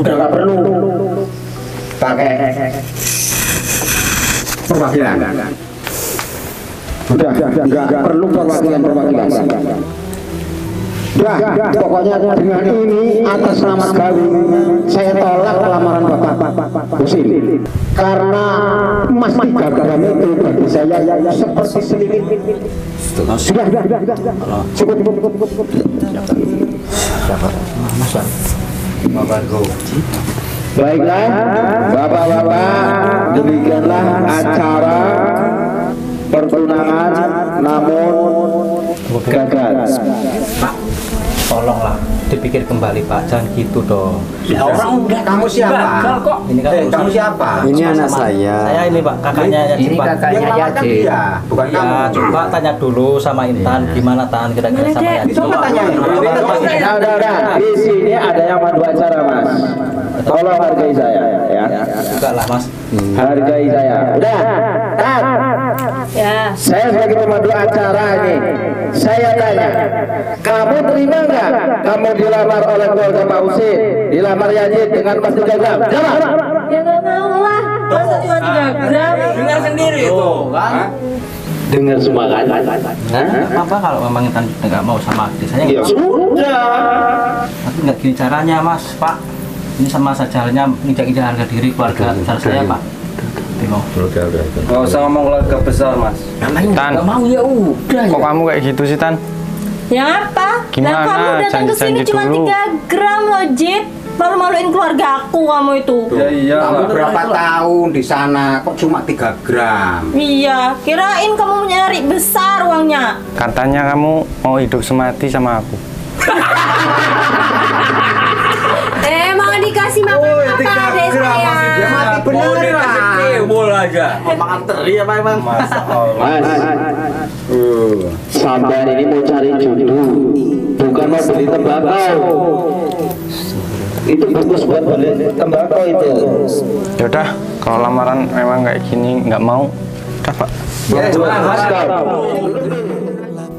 udah nggak perlu pakai perwakilan, udah nggak perlu perwakilan-perwakilan. Udah, pokoknya dengan ini atas nama Gawing saya tolak lamaran Bapak Husin karena emas tiga gram itu bagi saya seperti selimut. Sudah, cukup, cukup, cukup, cukup. Baiklah, Bapak-bapak, demikianlah acara pertunangan namun gagal. Pak, tolonglah dipikir kembali Pak, jangan gitu dong. Ya, orang udah kamu siapa? Gagal kok. Ini kamu, eh, kamu siapa? Ini sama anak sama. saya. Saya ini Pak, kakaknya Yazid. Ini kakaknya Yazid. Ya, bukan ya, kamu. Coba tanya dulu sama Intan, ya. Gimana tangan kira-kira sama Yazid? Coba tanya. Di sini ada yang mau acara Mas. Tolong hargai saya ya. Juga lah Mas. Hargai saya. Udah. Ya. Saya sebagai pemandu acara ini, saya tanya, kamu terima nggak? Kamu dilamar oleh keluarga Pak Husin, dilamar Yazid dengan emas tiga gram. Jawab. Ya nggak mau lah, masa cuma tiga gram. Dengar sendiri itu, kan? Dengar semua kan? Apa kalau memang Intan nggak mau sama desanya? Ya sudah. Tapi nggak gini caranya, Mas, Pak. Ini sama saja halnya menginjak-injak harga diri keluarga besar saya, Pak. Tengok. Gak usah ngomong keluarga besar Mas. Tan, mau ya udah. Kok kamu kayak gitu sih Tan? Yang apa? Gimana? Nah, kamu datang ke sini cuma tiga gram loh Jid. Malu-maluin keluarga aku kamu itu. Ya, iya. Kamu berapa tahun di sana kok cuma tiga gram? Iya, kirain kamu nyari besar uangnya. Katanya kamu mau hidup semati sama aku. Eh, mau dikasih makan apa adek saya? Mati beneran lah. Kebol aja. Mau makan teri apa emang? Mas, sampai ini mau cari jodoh, bukan mau beli tembakau. Itu bagus buat beli tembakau itu. Yaudah, kalau lamaran memang kayak gini nggak mau, udah Pak.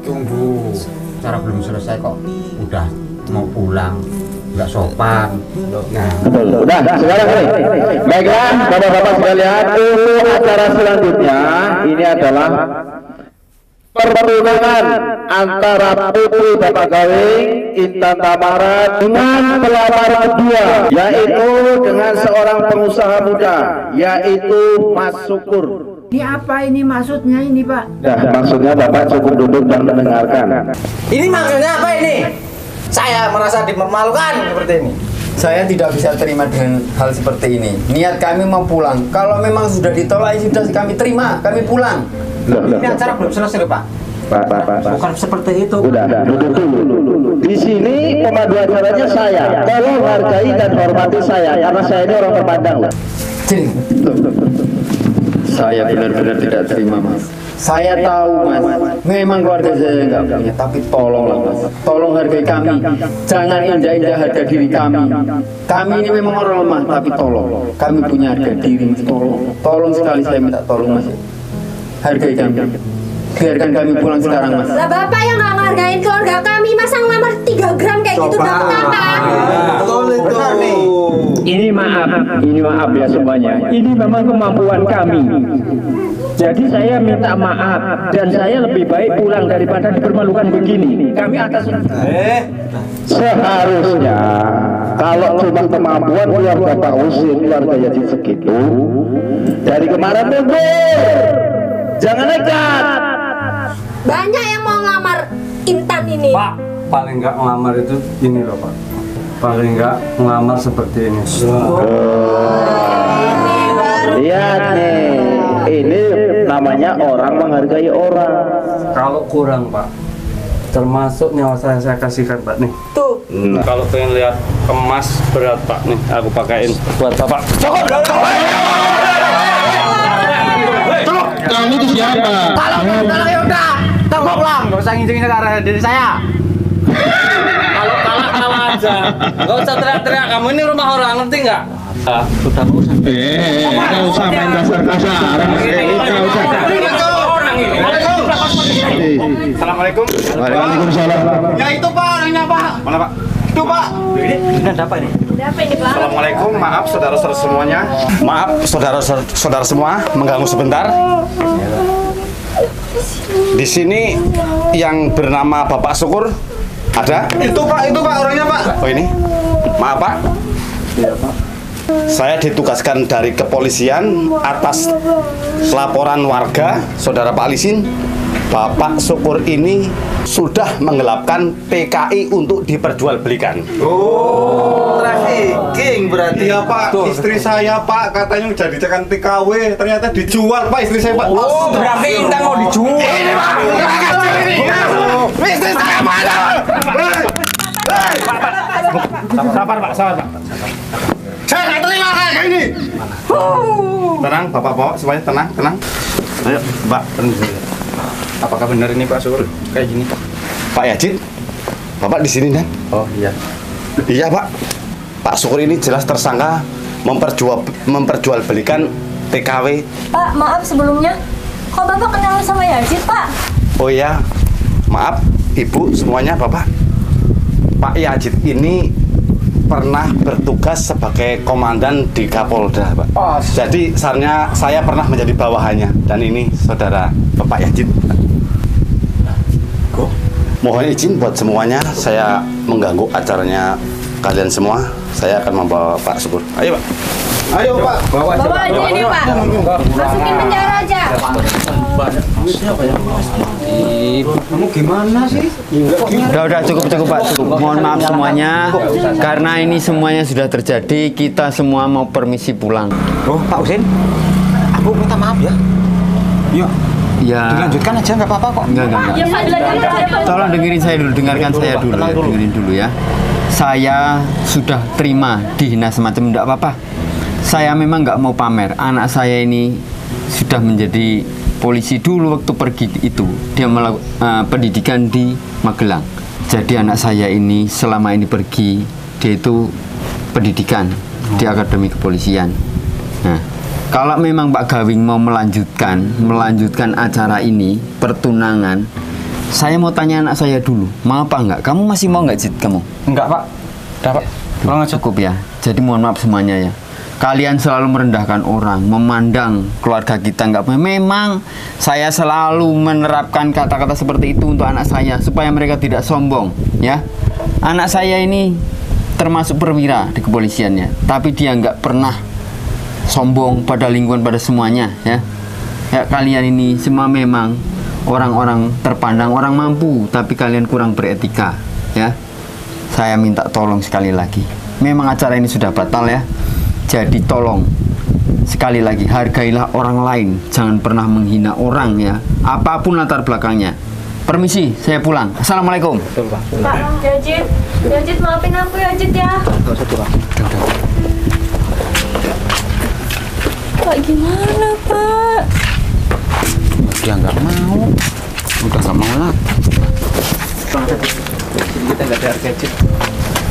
Tunggu, cara belum selesai kok. Udah mau pulang. Enggak sopan. Nah, betul. Udah, sekarang ini. Baiklah, Bapak-bapak sekalian, untuk acara selanjutnya ini adalah pertunangan antara putri Bapak Gawing, Intan Tamara dengan pelamar kedua, yaitu dengan seorang pengusaha muda, yaitu Mas Syukur. Ini apa ini maksudnya ini, Pak? Nah, maksudnya Bapak cukup duduk dan mendengarkan. Ini maksudnya apa ini? Saya merasa dipermalukan seperti ini. Saya tidak bisa terima dengan hal seperti ini. Niat kami mau pulang. Kalau memang sudah ditolak, sudah kami terima. Kami pulang. Loh, ini loh, acara loh. Belum selesai, Pak. Pak, Pak, Pak, Pak. Bukan seperti itu. Udah, udah, duduk dulu. Di sini pemandu acaranya saya. Tolong hargai dan hormati saya, karena saya ini orang terpandang. Sini. Saya benar-benar tidak terima, Mas. Saya tahu Mas, memang keluarga saya nggak punya, tapi tolonglah Mas, tolong hargai kami, jangan indah-indah harga diri kami. Kami ini memang orang lemah, tapi tolong, kami punya harga diri, tolong, tolong sekali saya minta tolong Mas, hargai kami, biarkan kami pulang sekarang Mas. Lah Bapak yang nggak menghargain keluarga kami, Mas yang lamar tiga gram kayak gitu dong kenapa? Benar nih. Ini maaf, ini maaf ya semuanya, ini memang kemampuan kami. Jadi saya minta maaf dan saya lebih baik pulang daripada dipermalukan begini. Kami atas eh. Seharusnya kalau cuma kemampuan keluarga Pak Husin, keluarga Yazid segitu dari kemarin minggu, jangan nekat. Banyak yang mau ngelamar Intan ini. Pak, paling nggak ngelamar itu ini loh Pak. Paling nggak ngelamar seperti ini. Wow. Oh. Lihat nih, ini namanya orang menghargai orang. Kalau kurang Pak, termasuk nyawa saya saya kasihkan Pak nih. Tuh. Hmm. Kalau pengen lihat emas berat Pak nih, aku pakaiin buat Bapak. Cukup. Cukup. Kamu itu siapa? Kalau kalah ya udah, tolonglah, nggak usah nginjingin ke arah diri saya. Kalau kalah kalah aja, nggak usah teriak-teriak. Kamu ini rumah orang, ngerti nggak? Ah, sudah usah. Eh, enggak usah main kasar-kasar. Enggak usah. Assalamualaikum. Waalaikumsalam. Ya itu Pak, orangnya Pak. Mana Pak? itu, Pak. Ini ada apa ini? Assalamualaikum, maaf saudara-saudara semuanya. Maaf saudara-saudara semua mengganggu sebentar. Di sini yang bernama Bapak Syukur ada? Itu Pak, itu Pak orangnya Pak. Oh ini, maaf Pak. Iya Pak. Saya ditugaskan dari kepolisian atas laporan warga, saudara Pak Lisin. Bapak Syukur ini sudah menggelapkan P K I untuk diperjualbelikan. Oh, trafficking berarti. Iya Pak, betul. Istri saya Pak katanya udah dijadikan T K W, ternyata dijual Pak istri saya Pak. Oh, oh berarti Intan mau dijual. Ini Pak, istri saya mana? Sabar Pak, sabar Pak. Saya nggak terima kayak ini. Tenang Bapak Bapak, semuanya tenang, tenang. Ayo Mbak, tenang saja. Apakah benar ini Pak Syukur kayak gini Pak? Pak Yazid, Bapak di sini kan? Oh iya, iya Pak. Pak Syukur ini jelas tersangka memperjual memperjualbelikan T K W. Pak maaf sebelumnya, kok Bapak kenal sama Yazid Pak? Oh iya, maaf Ibu semuanya Bapak. Pak Yazid ini pernah bertugas sebagai komandan di Kapolda, Pak. Oh, jadi sarnya saya pernah menjadi bawahannya dan ini saudara Bapak Yazid. Oh. Mohon izin buat semuanya, saya mengganggu acaranya kalian semua. Saya akan membawa Pak Syukur. Ayo Pak. Ayo Pak. Bawa aja, bawa aja ini Pak. Masukin penjara aja. Kamu gimana sih? Udah, udah cukup cukup Pak, cukup. Mohon maaf semuanya, karena ini semuanya sudah terjadi. Kita semua mau permisi pulang. Oh Pak Husin, aku minta maaf ya. Yuk. Ya. Dilanjutkan aja nggak apa-apa kok. Enggak, enggak, enggak. Ya, Pak, dilanjutkan. Tolong dengerin saya dulu, dengarkan saya dulu, ya. Dengerin dulu ya. Saya sudah terima dihina semacam enggak apa-apa. Saya memang nggak mau pamer. Anak saya ini sudah menjadi polisi dulu waktu pergi itu. Dia melakukan uh, pendidikan di Magelang. Jadi anak saya ini selama ini pergi, dia itu pendidikan di Akademi Kepolisian. Nah. Kalau memang Pak Gawing mau melanjutkan melanjutkan acara ini pertunangan, saya mau tanya anak saya dulu, mau apa enggak? Kamu masih mau enggak, Jid? Kamu? Enggak Pak. Udah Pak. Kurang cukup ya. Jadi mohon maaf semuanya ya. Kalian selalu merendahkan orang, memandang keluarga kita enggak. Memang saya selalu menerapkan kata-kata seperti itu untuk anak saya supaya mereka tidak sombong ya. Anak saya ini termasuk perwira di kepolisiannya, tapi dia enggak pernah sombong pada lingkungan, pada semuanya ya. Ya kalian ini semua memang orang-orang terpandang, orang mampu, tapi kalian kurang beretika ya. Saya minta tolong sekali lagi, memang acara ini sudah batal ya, jadi tolong sekali lagi hargailah orang lain, jangan pernah menghina orang ya, apapun latar belakangnya. Permisi, saya pulang. Assalamualaikum. Betul, Pak. Pak Yazid, Yazid maafin aku Yazid ya. Enggak usah, Pak. Udah, udah. Pak gimana Pak? Dia nggak mau, udah nggak mau lah. Kita nggak ada harga cip.